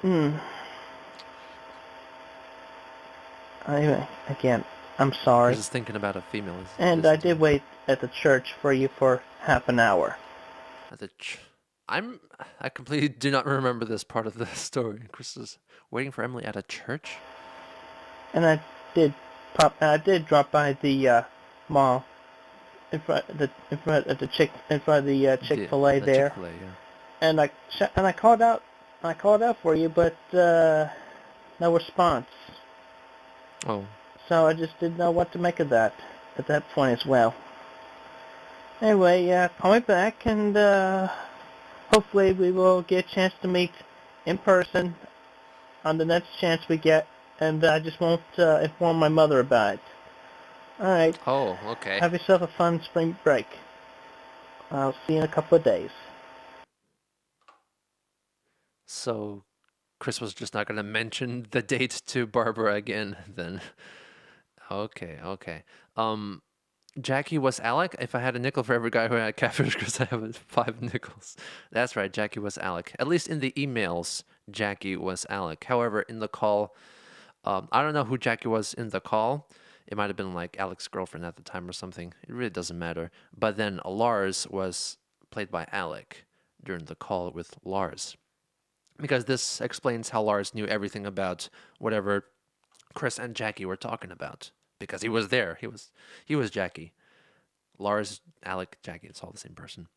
Hmm. I, again, I'm sorry. I was thinking about a female. And I did wait at the church for you for half an hour. At the ch I'm I completely do not remember this part of the story. Chris is waiting for Emily at a church. And I did pop I did drop by the uh, mall in front of the in front of the Chick in front of the uh, Chick-fil-A yeah, there. Chick-fil-A, yeah. And I and I called out I called out for you, but uh, no response. Oh. So I just didn't know what to make of that at that point as well. Anyway, yeah, uh, call me back, and uh, hopefully we will get a chance to meet in person on the next chance we get, and I just won't uh, inform my mother about it. All right. Oh, okay. Have yourself a fun spring break. I'll see you in a couple of days. So, Chris was just not going to mention the date to Barbara again, then. Okay, okay. Um... Jackie was Alec. If I had a nickel for every guy who had catfish, because I have five nickels. That's right. Jackie was Alec. At least in the emails, Jackie was Alec. However, in the call, um, I don't know who Jackie was in the call. It might have been like Alec's girlfriend at the time or something. It really doesn't matter. But then Lars was played by Alec during the call with Lars, because this explains how Lars knew everything about whatever Chris and Jackie were talking about. Because he was there. He was he was Jackie. Lars, Alec, Jackie, it's all the same person.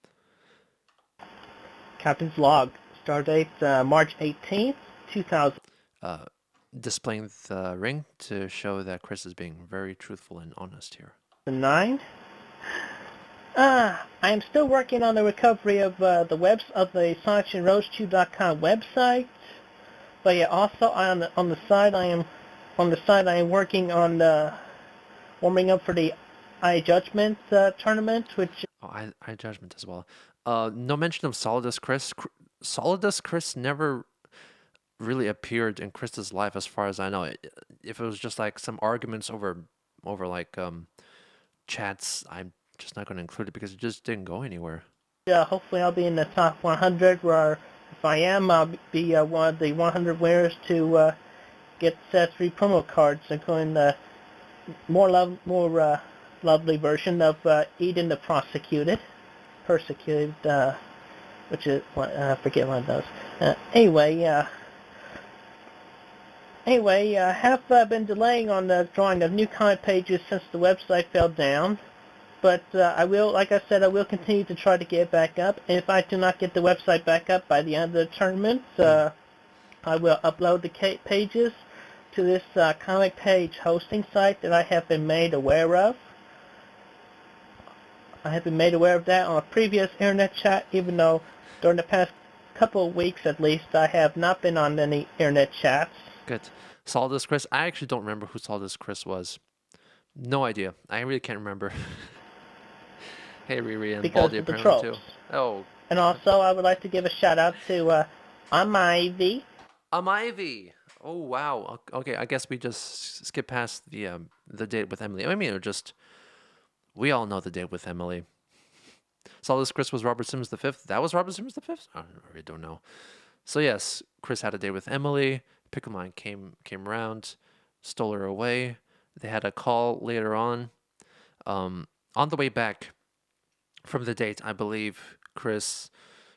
Captain's log. Stardate uh, March eighteenth, two thousand. Uh, displaying the ring to show that Chris is being very truthful and honest here. Nine. Ah, I am still working on the recovery of uh, the webs of the Sonichu Rosechu dot com website. But yeah, also on the, on the side I am on the side I am working on the warming up for the Eye Judgment uh, tournament, which... Oh, Eye, Eye Judgment as well. Uh, no mention of Solidus Chris. Cr Solidus Chris never really appeared in Chris's life as far as I know. It, if it was just like some arguments over, over like um, chats, I'm just not going to include it because it just didn't go anywhere. Yeah, hopefully I'll be in the top one hundred, where if I am, I'll be uh, one of the one hundred winners to uh, get uh, three promo cards, including the More love, more uh, lovely version of uh, Eden the Prosecuted, Persecuted, uh, which is I uh, forget one of those. Uh, anyway, uh, anyway, I uh, have uh, been delaying on the drawing of new comic pages since the website fell down, but uh, I will, like I said, I will continue to try to get it back up. And if I do not get the website back up by the end of the tournament, uh, I will upload the pages to this uh, comic page hosting site that I have been made aware of. I have been made aware of that on a previous internet chat, even though during the past couple of weeks at least I have not been on any internet chats. Good. Solidus Chris, I actually don't remember who Solidus Chris was. No idea. I really can't remember. Hey Riri and Baldi apparently too. Oh. And also I would like to give a shout out to uh, I'm Ivy. I'm Ivy. Oh, wow. Okay, I guess we just skip past the um, the date with Emily. I mean, just, we all know the date with Emily. Solidus Chris was Robert Simmons the fifth. That was Robert Simmons the fifth? I really don't know. So, yes, Chris had a date with Emily. Picklemon came came around, stole her away. They had a call later on. Um, on the way back from the date, I believe, Chris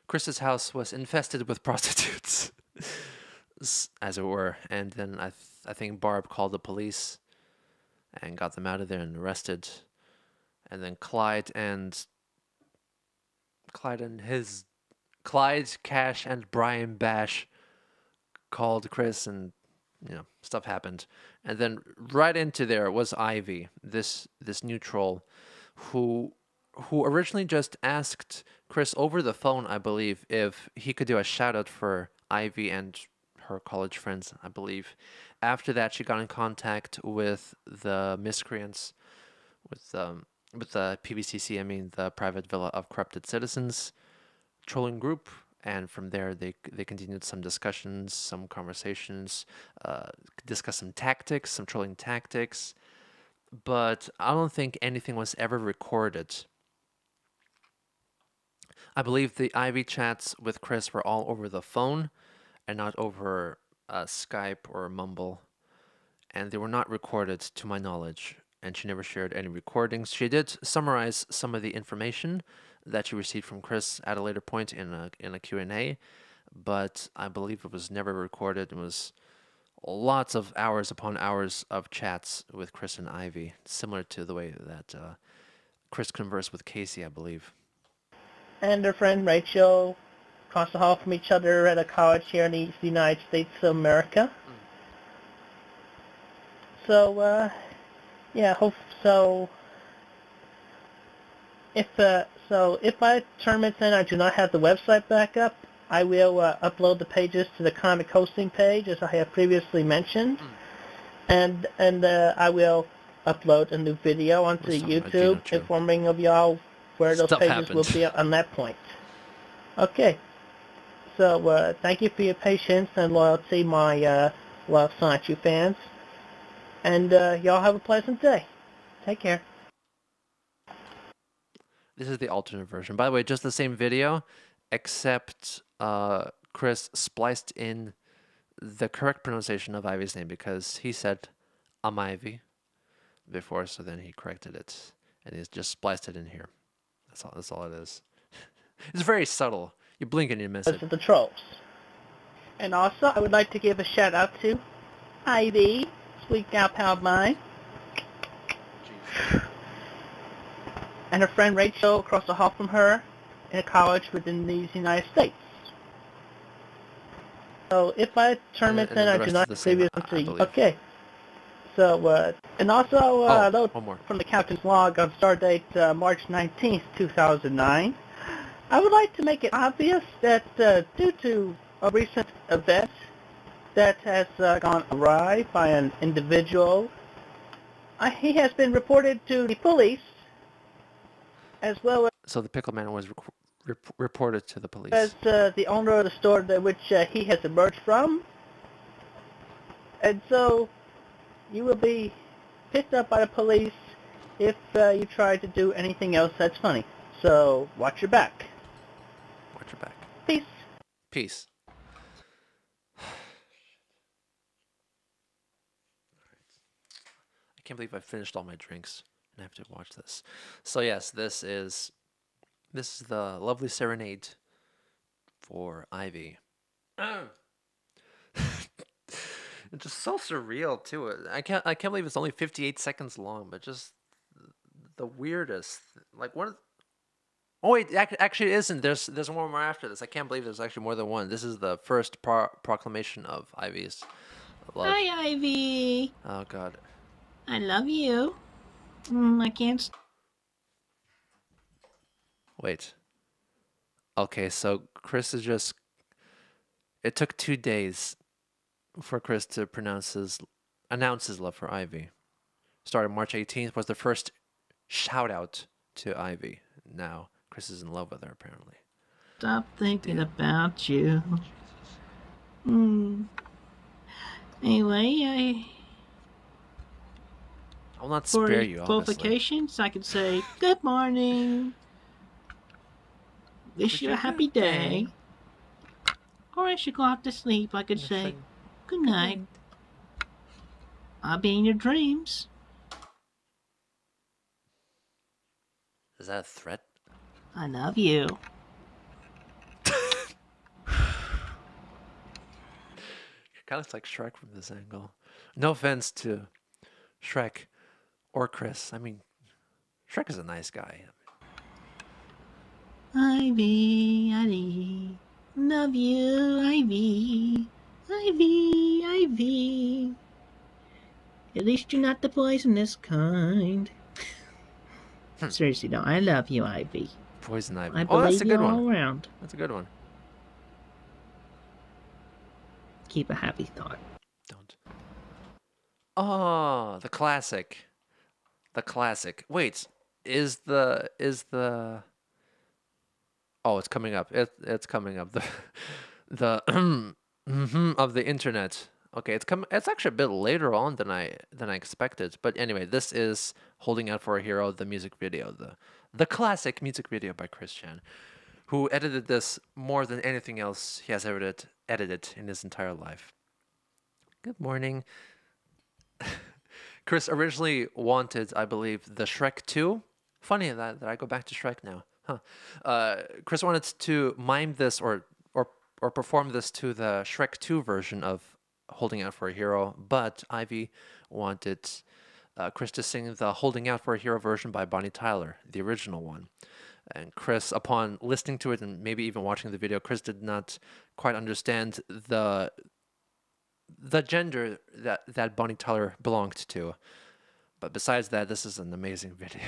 Chris's house was infested with prostitutes. As it were, and then I, th I think Barb called the police and got them out of there and arrested, and then Clyde and Clyde and his Clyde Cash and Brian Bash called Chris, and you know stuff happened, and then right into there was Ivy, this this new troll, who who originally just asked Chris over the phone, I believe, if he could do a shout out for Ivy and her college friends, I believe. After that, she got in contact with the miscreants, with um, with the P V C C, I mean the Private Villa of Corrupted Citizens trolling group, and from there they they continued some discussions, some conversations, uh, discussed some tactics, some trolling tactics, but I don't think anything was ever recorded. I believe the Ivy chats with Chris were all over the phone and not over uh, Skype or Mumble, and they were not recorded to my knowledge. and she never shared any recordings. She did summarize some of the information that she received from Chris at a later point in a, in a Q and A, but I believe it was never recorded. It was lots of hours upon hours of chats with Chris and Ivy, similar to the way that uh, Chris conversed with Casey, I believe. And her friend Rachel, across the hall from each other at a college here in the United States of America. Mm. So, uh, yeah, hope so. If uh, so, if by tournament's end I do not have the website back up, I will uh, upload the pages to the comic hosting page, as I have previously mentioned, mm. and and uh, I will upload a new video onto YouTube informing of y'all where those Stuff pages happened. will be on that point. Okay, so uh, thank you for your patience and loyalty, my uh, love Sonichu fans, and uh, y'all have a pleasant day. Take care. This is the alternate version, by the way, just the same video, except uh, Chris spliced in the correct pronunciation of Ivy's name, because he said "I'm Ivy" before, so then he corrected it, and he's just spliced it in here. That's all. That's all it is. It's very subtle. You blink and you miss it. The trolls. And also, I would like to give a shout out to Ivy, sweet gal pal of mine, Jeez. and her friend Rachel across the hall from her, in a college within the United States. So if my tournament then I do not previously you. Okay. So uh, and also uh, oh, a note from the Captain's Log on Stardate uh, March nineteenth two thousand nine. I would like to make it obvious that uh, due to a recent event that has uh, gone awry by an individual, uh, he has been reported to the police, as well as... So the pickle man was rep reported to the police. ...as uh, the owner of the store that which uh, he has emerged from. And so you will be picked up by the police if uh, you try to do anything else that's funny. So watch your back. Watch your back. Peace. Peace. I can't believe I finished all my drinks and I have to watch this. So yes, this is this is the lovely serenade for Ivy. Oh. It's just so surreal too. I can't I can't believe it's only fifty-eight seconds long, but just the weirdest. Like one of the, Oh wait, actually it isn't. There's there's one more after this. I can't believe there's actually more than one. This is the first pro proclamation of Ivy's love. Hi, Ivy. Oh God. I love you. Mm, I can't. Wait. Okay, so Chris is just. It took two days for Chris to pronounce his announce his love for Ivy. Started March eighteenth was the first shout out to Ivy. Now. Chris is in love with her, apparently. Stop thinking yeah. about you. Hmm. Anyway, I... I'll not spare you, obviously. For qualifications, I can say, good morning. Wish you a happy day. Or I should go off to sleep. I could say, good night. I'll be in your dreams. Is that a threat? I love you. Kind of looks like Shrek from this angle. No offense to Shrek or Chris. I mean, Shrek is a nice guy. Ivy, Ivy, love you, Ivy, Ivy, Ivy. At least you're not the poisonous kind. Seriously, no, I love you, Ivy. Poison Ivy. I oh, that's a good one. All around. That's a good one. Keep a happy thought. Don't. Oh, the classic. The classic. Wait, is the is the? Oh, it's coming up. It it's coming up. The the mm-hmm of the internet. Okay, it's come. It's actually a bit later on than I than I expected. But anyway, this is "Holding Out for a Hero," the music video, the the classic music video by Chris Chan, who edited this more than anything else he has ever edited in his entire life. Good morning. Chris originally wanted, I believe, the Shrek two. Funny that, that I go back to Shrek now. Huh. Uh, Chris wanted to mime this or or or perform this to the Shrek two version of Holding Out for a Hero, but Ivy wanted uh, Chris to sing the Holding Out for a Hero version by Bonnie Tyler, the original one. And Chris, upon listening to it and maybe even watching the video, Chris did not quite understand the the gender that, that Bonnie Tyler belonged to. But besides that, this is an amazing video.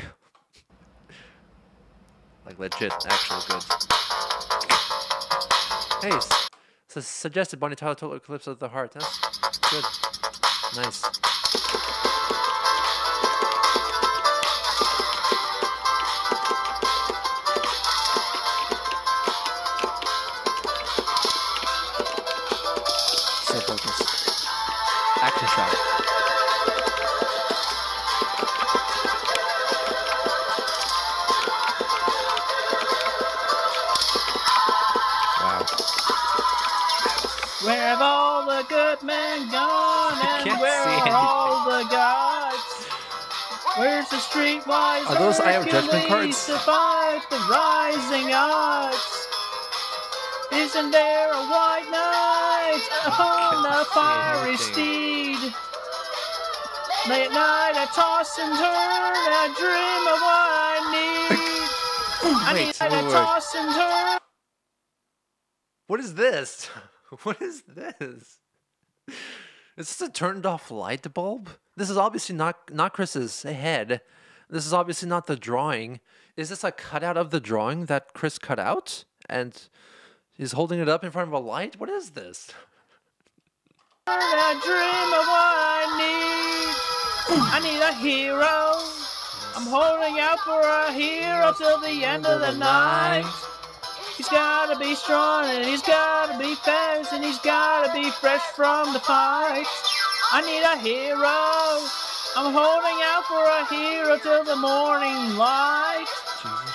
Like legit, actual good. Hey, so suggested Bonnie Tyler total eclipse of the heart. That's good. Nice. Stay focused. Action shot. Where have all the good men gone, and where are all the gods? Where's the streetwise Hercules? Are those Eye Judgment cards? To fight the rising odds? Isn't there a white knight upon a fiery steed? Late at night I toss and turn, I dream of what I need. I need to toss and turn. What is this? What is this? Is this a turned off light bulb? This is obviously not not Chris's head. This is obviously not the drawing. Is this a cutout of the drawing that Chris cut out? And he's holding it up in front of a light? What is this? I dream of what I need. I need a hero. I'm holding out for a hero till the end of the night. He's gotta be strong, and he's gotta be fast, and he's gotta be fresh from the fight. I need a hero. I'm holding out for a hero till the morning light.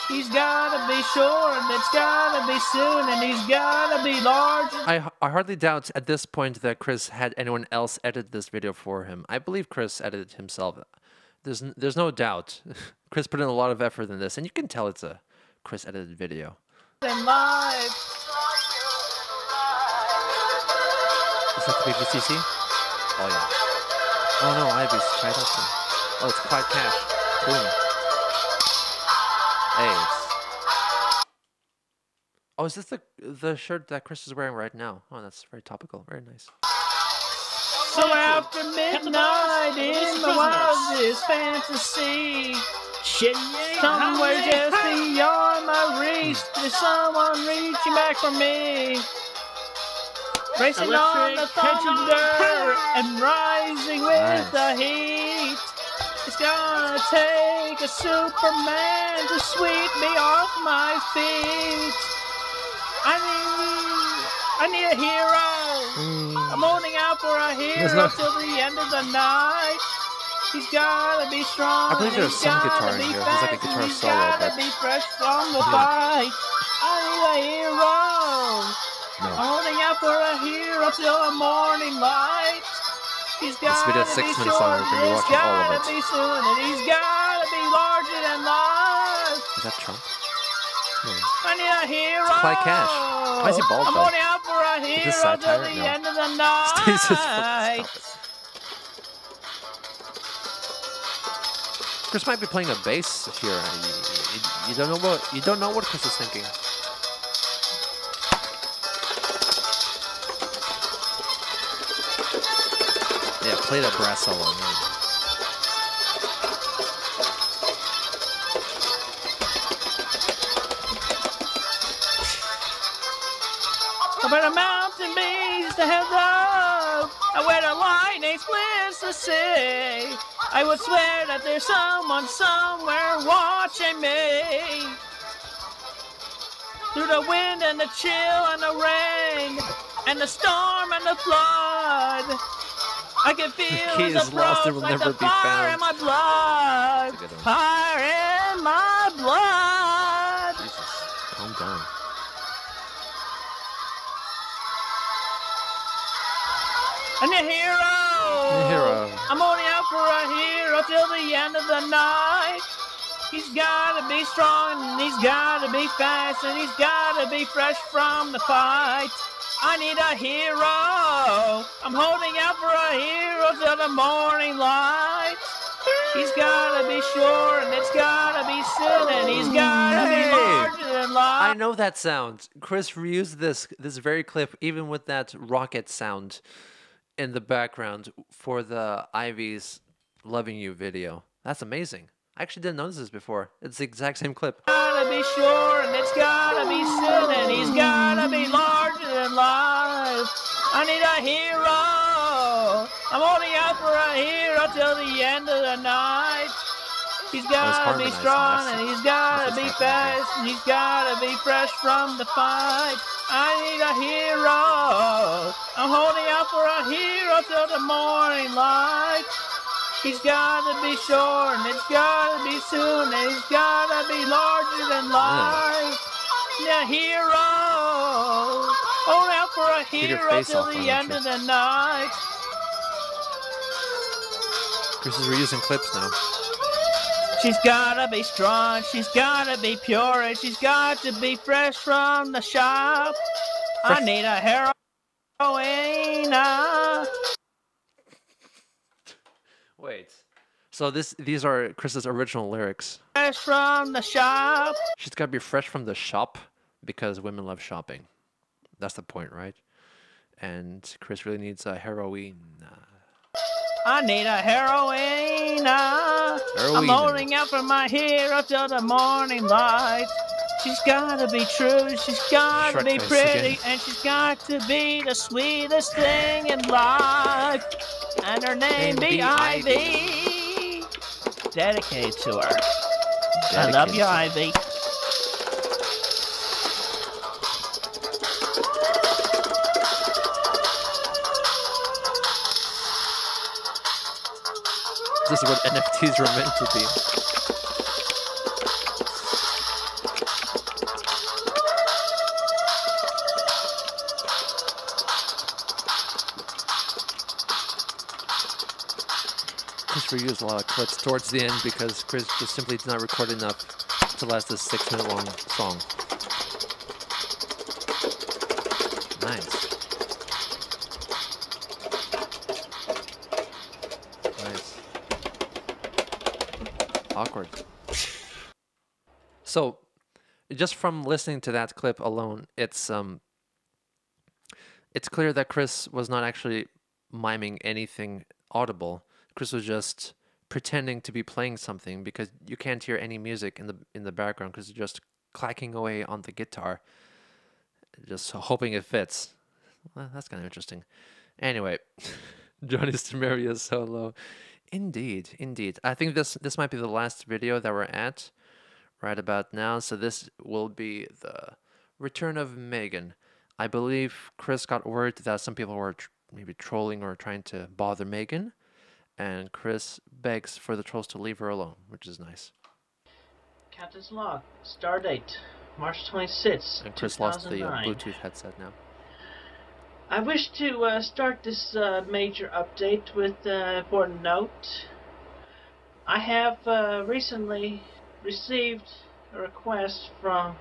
He's gotta be short, and it's gotta be soon, and he's gotta be large. I, I hardly doubt at this point that Chris had anyone else edit this video for him. I believe Chris edited himself. There's, there's no doubt. Chris put in a lot of effort in this, and you can tell it's a Chris edited video. In life. Is that the B B C C? Oh yeah. Oh no, Ivy's tried out some. Oh, it's Quiet Cash. Boom. Hey. Oh, is this the the shirt that Chris is wearing right now? Oh, that's very topical. Very nice. So after midnight in the wildest fantasy, somewhere just beyond my reach, there's someone reaching back for me. Racing Electric on the thunder and rising with nice. The heat. It's gonna take a Superman to sweep me off my feet. I need, I need a hero. Mm. I'm holding out for a hero till the end of the night. He's gotta be strong. I believe there's some guitar in here. There's like a guitar solo. But... Be fresh from the fight. I need a hero. No. I'm holding out for a hero till the morning light. He's gotta be six minutes long. We're watching all of it. He's gotta be soon, and he's gotta be larger than life. Is that Trump? No. I need a hero. It's Clyde Cash. Why is he bald? I'm holding out for a hero till the no. end of the night. Chris might be playing a bass here. You, you, you don't know what you don't know what Chris is thinking. Yeah, play that brass solo. I went a mountain maze to heaven. I went a lightning splits the sea. I would swear that there's someone somewhere watching me. Through the wind and the chill and the rain and the storm and the flood, I can feel the is lost and will like never the be fire found. In my blood. Fire in my blood. Jesus, calm down. I need a hero. hero. I'm only out for a hero till the end of the night. He's gotta be strong, and he's gotta be fast, and he's gotta be fresh from the fight. I need a hero. I'm holding out for a hero till the morning light. He's gotta be sure, and it's gotta be soon, and he's gotta hey. be larger than life. I know that sound. Chris reused this this very clip, even with that rocket sound in the background for the Ivy's "Loving You" video. That's amazing. I actually didn't notice this before. It's the exact same clip. Gotta be sure, and it's gotta be soon, and he's gotta be larger than life. I need a hero. I'm only out for a hero till the end of the night. He's gotta be strong, and he's gotta be fast, and he's gotta be fresh from the fight. I need a hero. I'm holding out for a hero till the morning light. He's gotta be sure, and it's gotta be soon, and he's gotta be larger than life. Yeah, hero. Hold out for a hero till the end of the night. Chris is reusing clips now. She's gotta be strong, she's gotta be pure, and she's got to be fresh from the shop. Fresh. I need a heroine. Wait. So this these are Chris's original lyrics. Fresh from the shop. She's got to be fresh from the shop because women love shopping. That's the point, right? And Chris really needs a heroine. I need a heroine. I'm holding out for my hero till the morning light. She's got to be true. She's got to be pretty. Again. And she's got to be the sweetest thing in life. And her name be Ivy. Dedicated to her. Dedicated. I love you, Ivy. This is what N F Ts were meant to be. Chris reused a lot of clips towards the end because Chris just simply did not record enough to last this six minute long song. Nice. Awkward. So, just from listening to that clip alone, it's um, it's clear that Chris was not actually miming anything audible. Chris was just pretending to be playing something because you can't hear any music in the in the background because it's just clacking away on the guitar, just hoping it fits. Well, that's kind of interesting. Anyway, Johnny's Temeria solo. Indeed, indeed. I think this this might be the last video that we're at right about now. So this will be the return of Megan. I believe Chris got word that some people were tr maybe trolling or trying to bother Megan, and Chris begs for the trolls to leave her alone, which is nice. Captain's log, star date, March twenty-sixth. And Chris lost the uh, Bluetooth headset now. I wish to uh, start this uh, major update with an uh, important note. I have uh, recently received a request from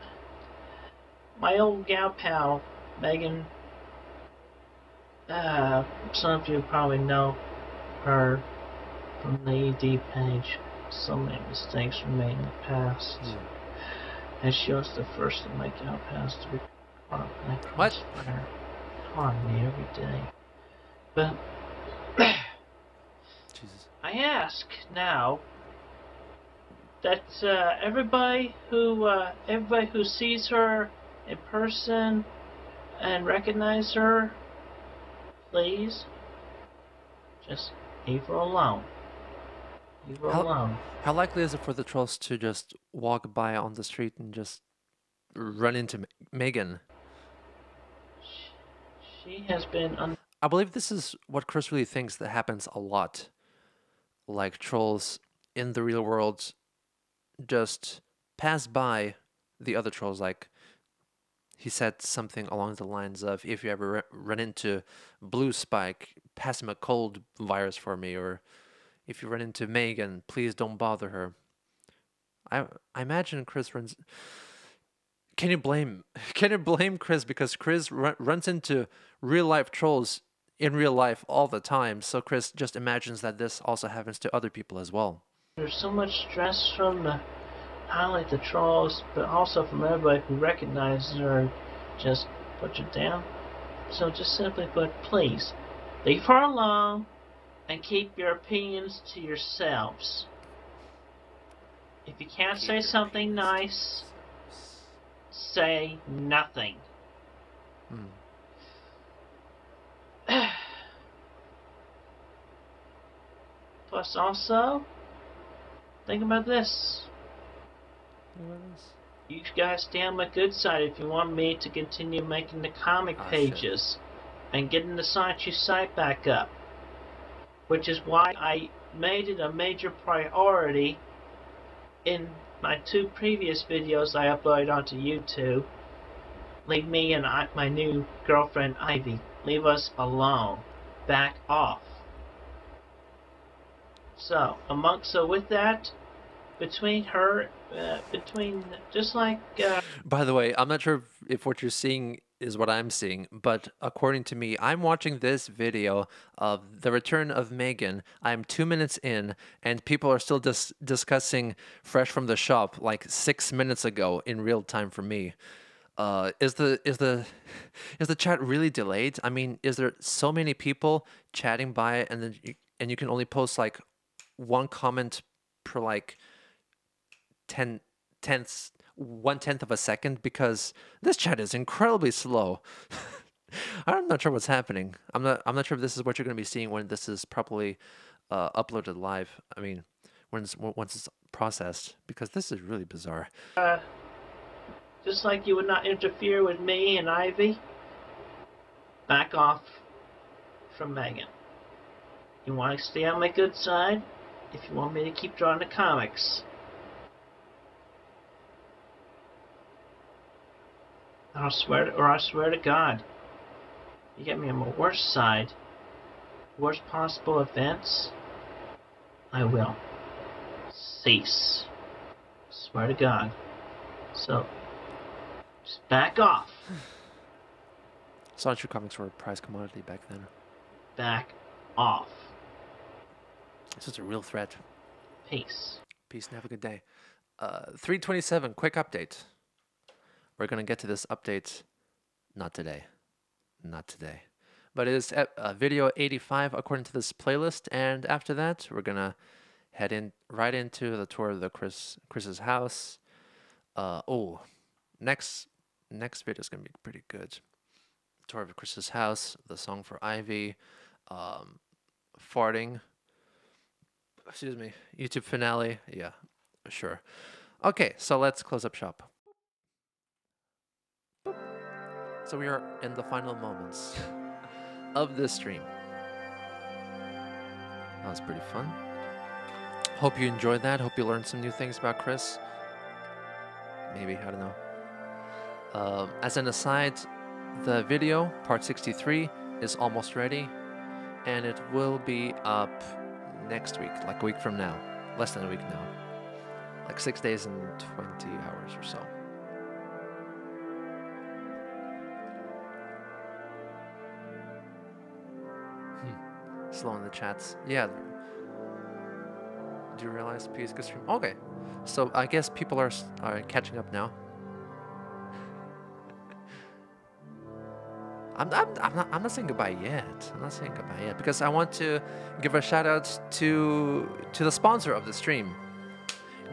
my old gal pal, Megan. Uh, some of you probably know her from the E D page. So many mistakes were made in the past. Mm. And she was the first of my gal pals to be part of my What? Her. On me every day, but Jesus. I ask now that uh, everybody who uh, everybody who sees her in person and recognize her, please just leave her alone. Leave her how, alone. How likely is it for the trolls to just walk by on the street and just run into M Megan? She has been un I believe this is what Chris really thinks that happens a lot. Like trolls in the real world just pass by the other trolls, like he said something along the lines of, if you ever run into Blue Spike, pass him a cold virus for me, or if you run into Megan, please don't bother her. I, I imagine Chris runs... Can you blame Can you blame Chris? Because Chris run, runs into real-life trolls in real life all the time, so Chris just imagines that this also happens to other people as well. There's so much stress from the... I like the trolls, but also from everybody who recognizes her and just put you down. So just simply put, please, leave her alone and keep your opinions to yourselves. If you can't say something nice, say nothing. Hmm. Plus also, think about this. You guys stay on my good side if you want me to continue making the comic oh, pages shit. and getting the Sonichu site back up, which is why I made it a major priority in my two previous videos I uploaded onto YouTube. Leave me and I, my new girlfriend Ivy, leave us alone, back off. So amongst so with that, between her Uh, between just like uh... By the way, I'm not sure if what you're seeing is what I'm seeing, but according to me, I'm watching this video of the return of Megan. I'm two minutes in and people are still dis discussing Fresh from the Shop like six minutes ago in real time for me. Uh, is the is the is the chat really delayed? I mean, is there so many people chatting by it, and then you, and you can only post like one comment per like Ten tenths, one tenth of a second, because this chat is incredibly slow. I'm not sure what's happening. I'm not. I'm not sure if this is what you're going to be seeing when this is properly uh, uploaded live. I mean, when it's, once it's processed, because this is really bizarre. Uh, just like you would not interfere with me and Ivy, back off from Megan. You want to stay on my good side? If you want me to keep drawing the comics. I swear, to, or I swear to God, you get me on my worst side, worst possible events. I will cease. I swear to God. So, just back off. Sonichu comics were a prized commodity back then. Back off. This is a real threat. Peace. Peace and have a good day. Uh, three twenty-seven. Quick update. We're going to get to this update, not today, not today, but it is at, uh, video eighty-five according to this playlist, and after that we're going to head in right into the tour of the Chris Chris's house. Uh, oh, next next video is going to be pretty good. Tour of Chris's house, the song for Ivy, um, farting, excuse me, YouTube finale, yeah, sure. Okay, so let's close up shop. So we are in the final moments of this stream. That was pretty fun. Hope you enjoyed that. Hope you learned some new things about Chris. Maybe, I don't know. Um, as an aside, the video, part sixty-three, is almost ready. And it will be up next week, like a week from now. Less than a week now. Like six days and twenty hours or so. Slow in the chats. Yeah. Do you realize P is good stream? Okay. So I guess people are, are catching up now. I'm, I'm, I'm, not, I'm not saying goodbye yet. I'm not saying goodbye yet. Because I want to give a shout out to, to the sponsor of the stream.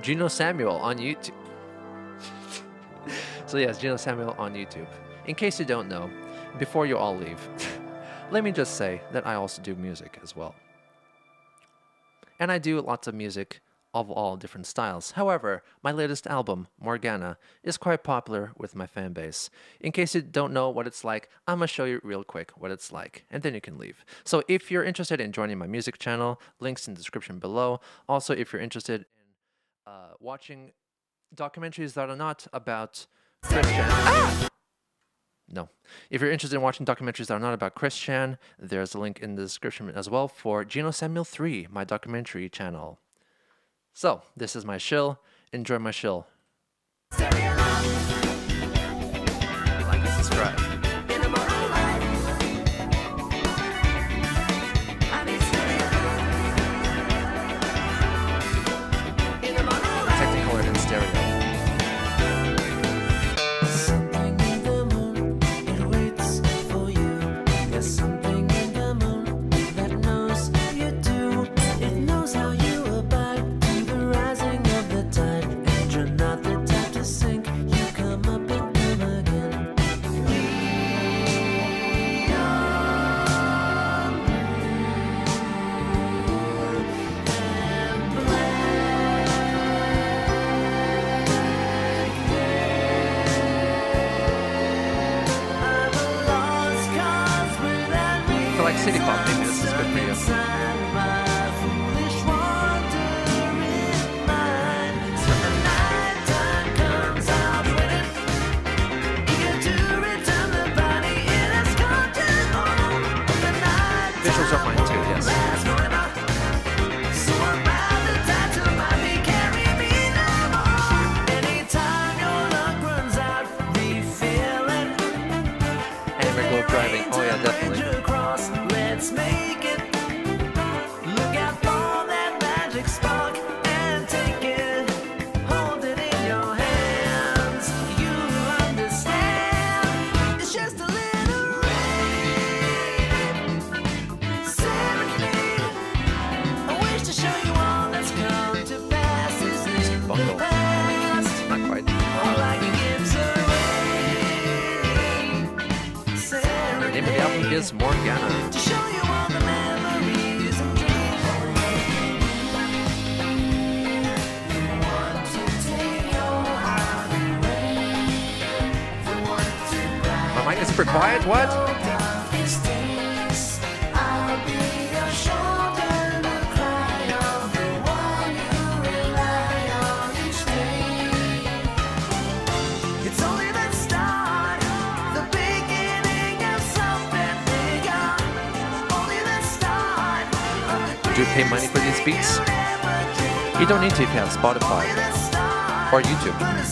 Geno Samuel on YouTube. So yes, Geno Samuel on YouTube. In case you don't know, before you all leave... Let me just say that I also do music as well. And I do lots of music of all different styles. However, my latest album, Morgana, is quite popular with my fan base. In case you don't know what it's like, I'm gonna show you real quick what it's like, and then you can leave. So if you're interested in joining my music channel, links in the description below. Also, if you're interested in uh, watching documentaries that are not about Chris Chan. Ah! No. If you're interested in watching documentaries that are not about Chris Chan, there's a link in the description as well for Geno Samuel three, my documentary channel. So, this is my shill. Enjoy my shill. Like and subscribe. Is Morgana. To show you all the memories and dreams. My mic is super quiet, what? Do you pay money for these beats? You don't need to if you have Spotify or YouTube.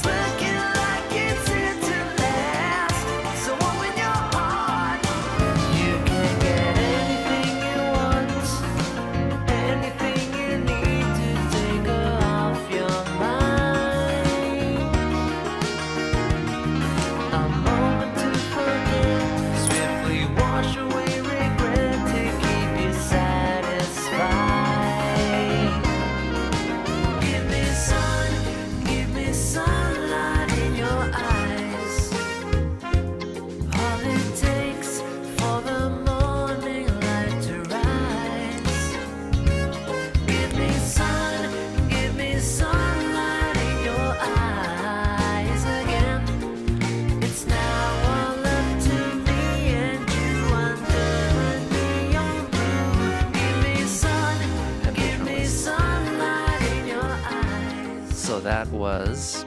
That was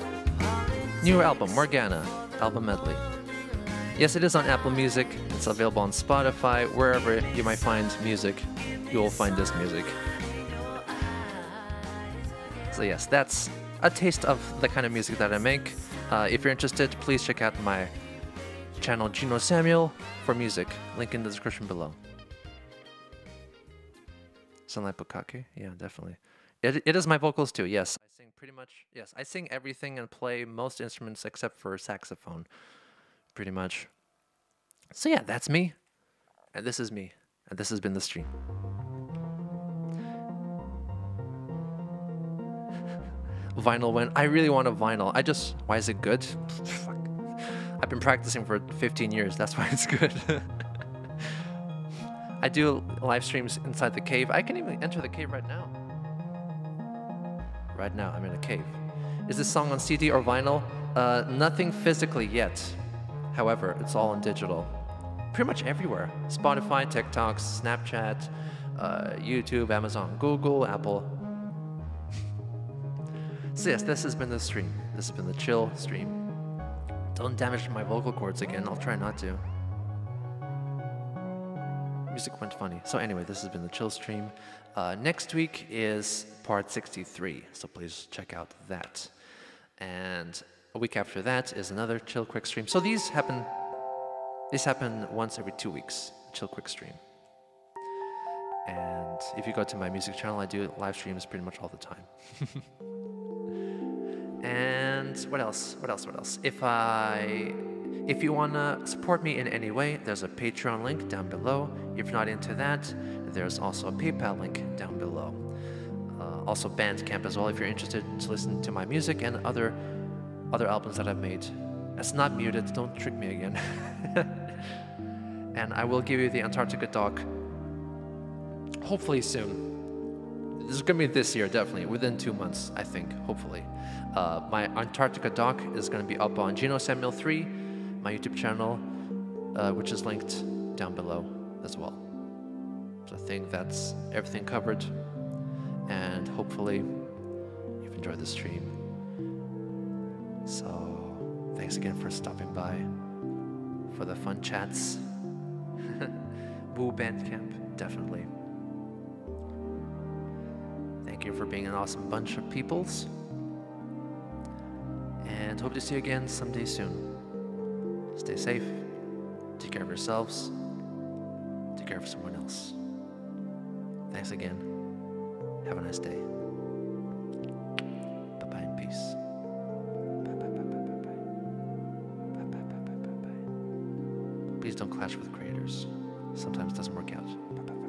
new album, Morgana, album medley. Yes, it is on Apple Music. It's available on Spotify. Wherever you might find music, you will find this music. So yes, that's a taste of the kind of music that I make. Uh, if you're interested, please check out my channel, Geno Samuel, for music. Link in the description below. Sunlight Bukake? Yeah, definitely. It, it is my vocals too, yes. I sing pretty much, yes, I sing everything and play most instruments except for saxophone, pretty much. So yeah, that's me, and this is me, and this has been the stream. Vinyl went, I really want a vinyl, I just, why is it good? Fuck. I've been practicing for fifteen years, that's why it's good. I do live streams inside the cave. I can even enter the cave right now. Right now, I'm in a cave. Is this song on C D or vinyl? Uh, nothing physically yet. However, it's all on digital. Pretty much everywhere. Spotify, TikTok, Snapchat, uh, YouTube, Amazon, Google, Apple. So yes, this has been the stream. This has been the chill stream. Don't damage my vocal cords again. I'll try not to. Music went funny. So anyway, this has been the Chill Stream. Uh, next week is part sixty-three, so please check out that. And a week after that is another Chill Quick Stream. So these happen, these happen once every two weeks, Chill Quick Stream. And if you go to my music channel, I do live streams pretty much all the time. And what else? What else? What else? If I, if you wanna support me in any way, there's a Patreon link down below. If you're not into that, there's also a PayPal link down below. Uh, also Bandcamp as well, if you're interested to listen to my music and other other albums that I've made. It's not muted. Don't trick me again. And I will give you the Antarctica doc. Hopefully soon. This is going to be this year, definitely. Within two months, I think, hopefully. Uh, my Antarctica doc is going to be up on Geno Samuel three, my YouTube channel, uh, which is linked down below as well. So I think that's everything covered. And hopefully you've enjoyed the stream. So thanks again for stopping by, for the fun chats. Boo Bandcamp, definitely. Thank you for being an awesome bunch of peoples. And hope to see you again someday soon. Stay safe. Take care of yourselves. Take care of someone else. Thanks again. Have a nice day. Bye-bye and peace. Please don't clash with creators. Sometimes it doesn't work out.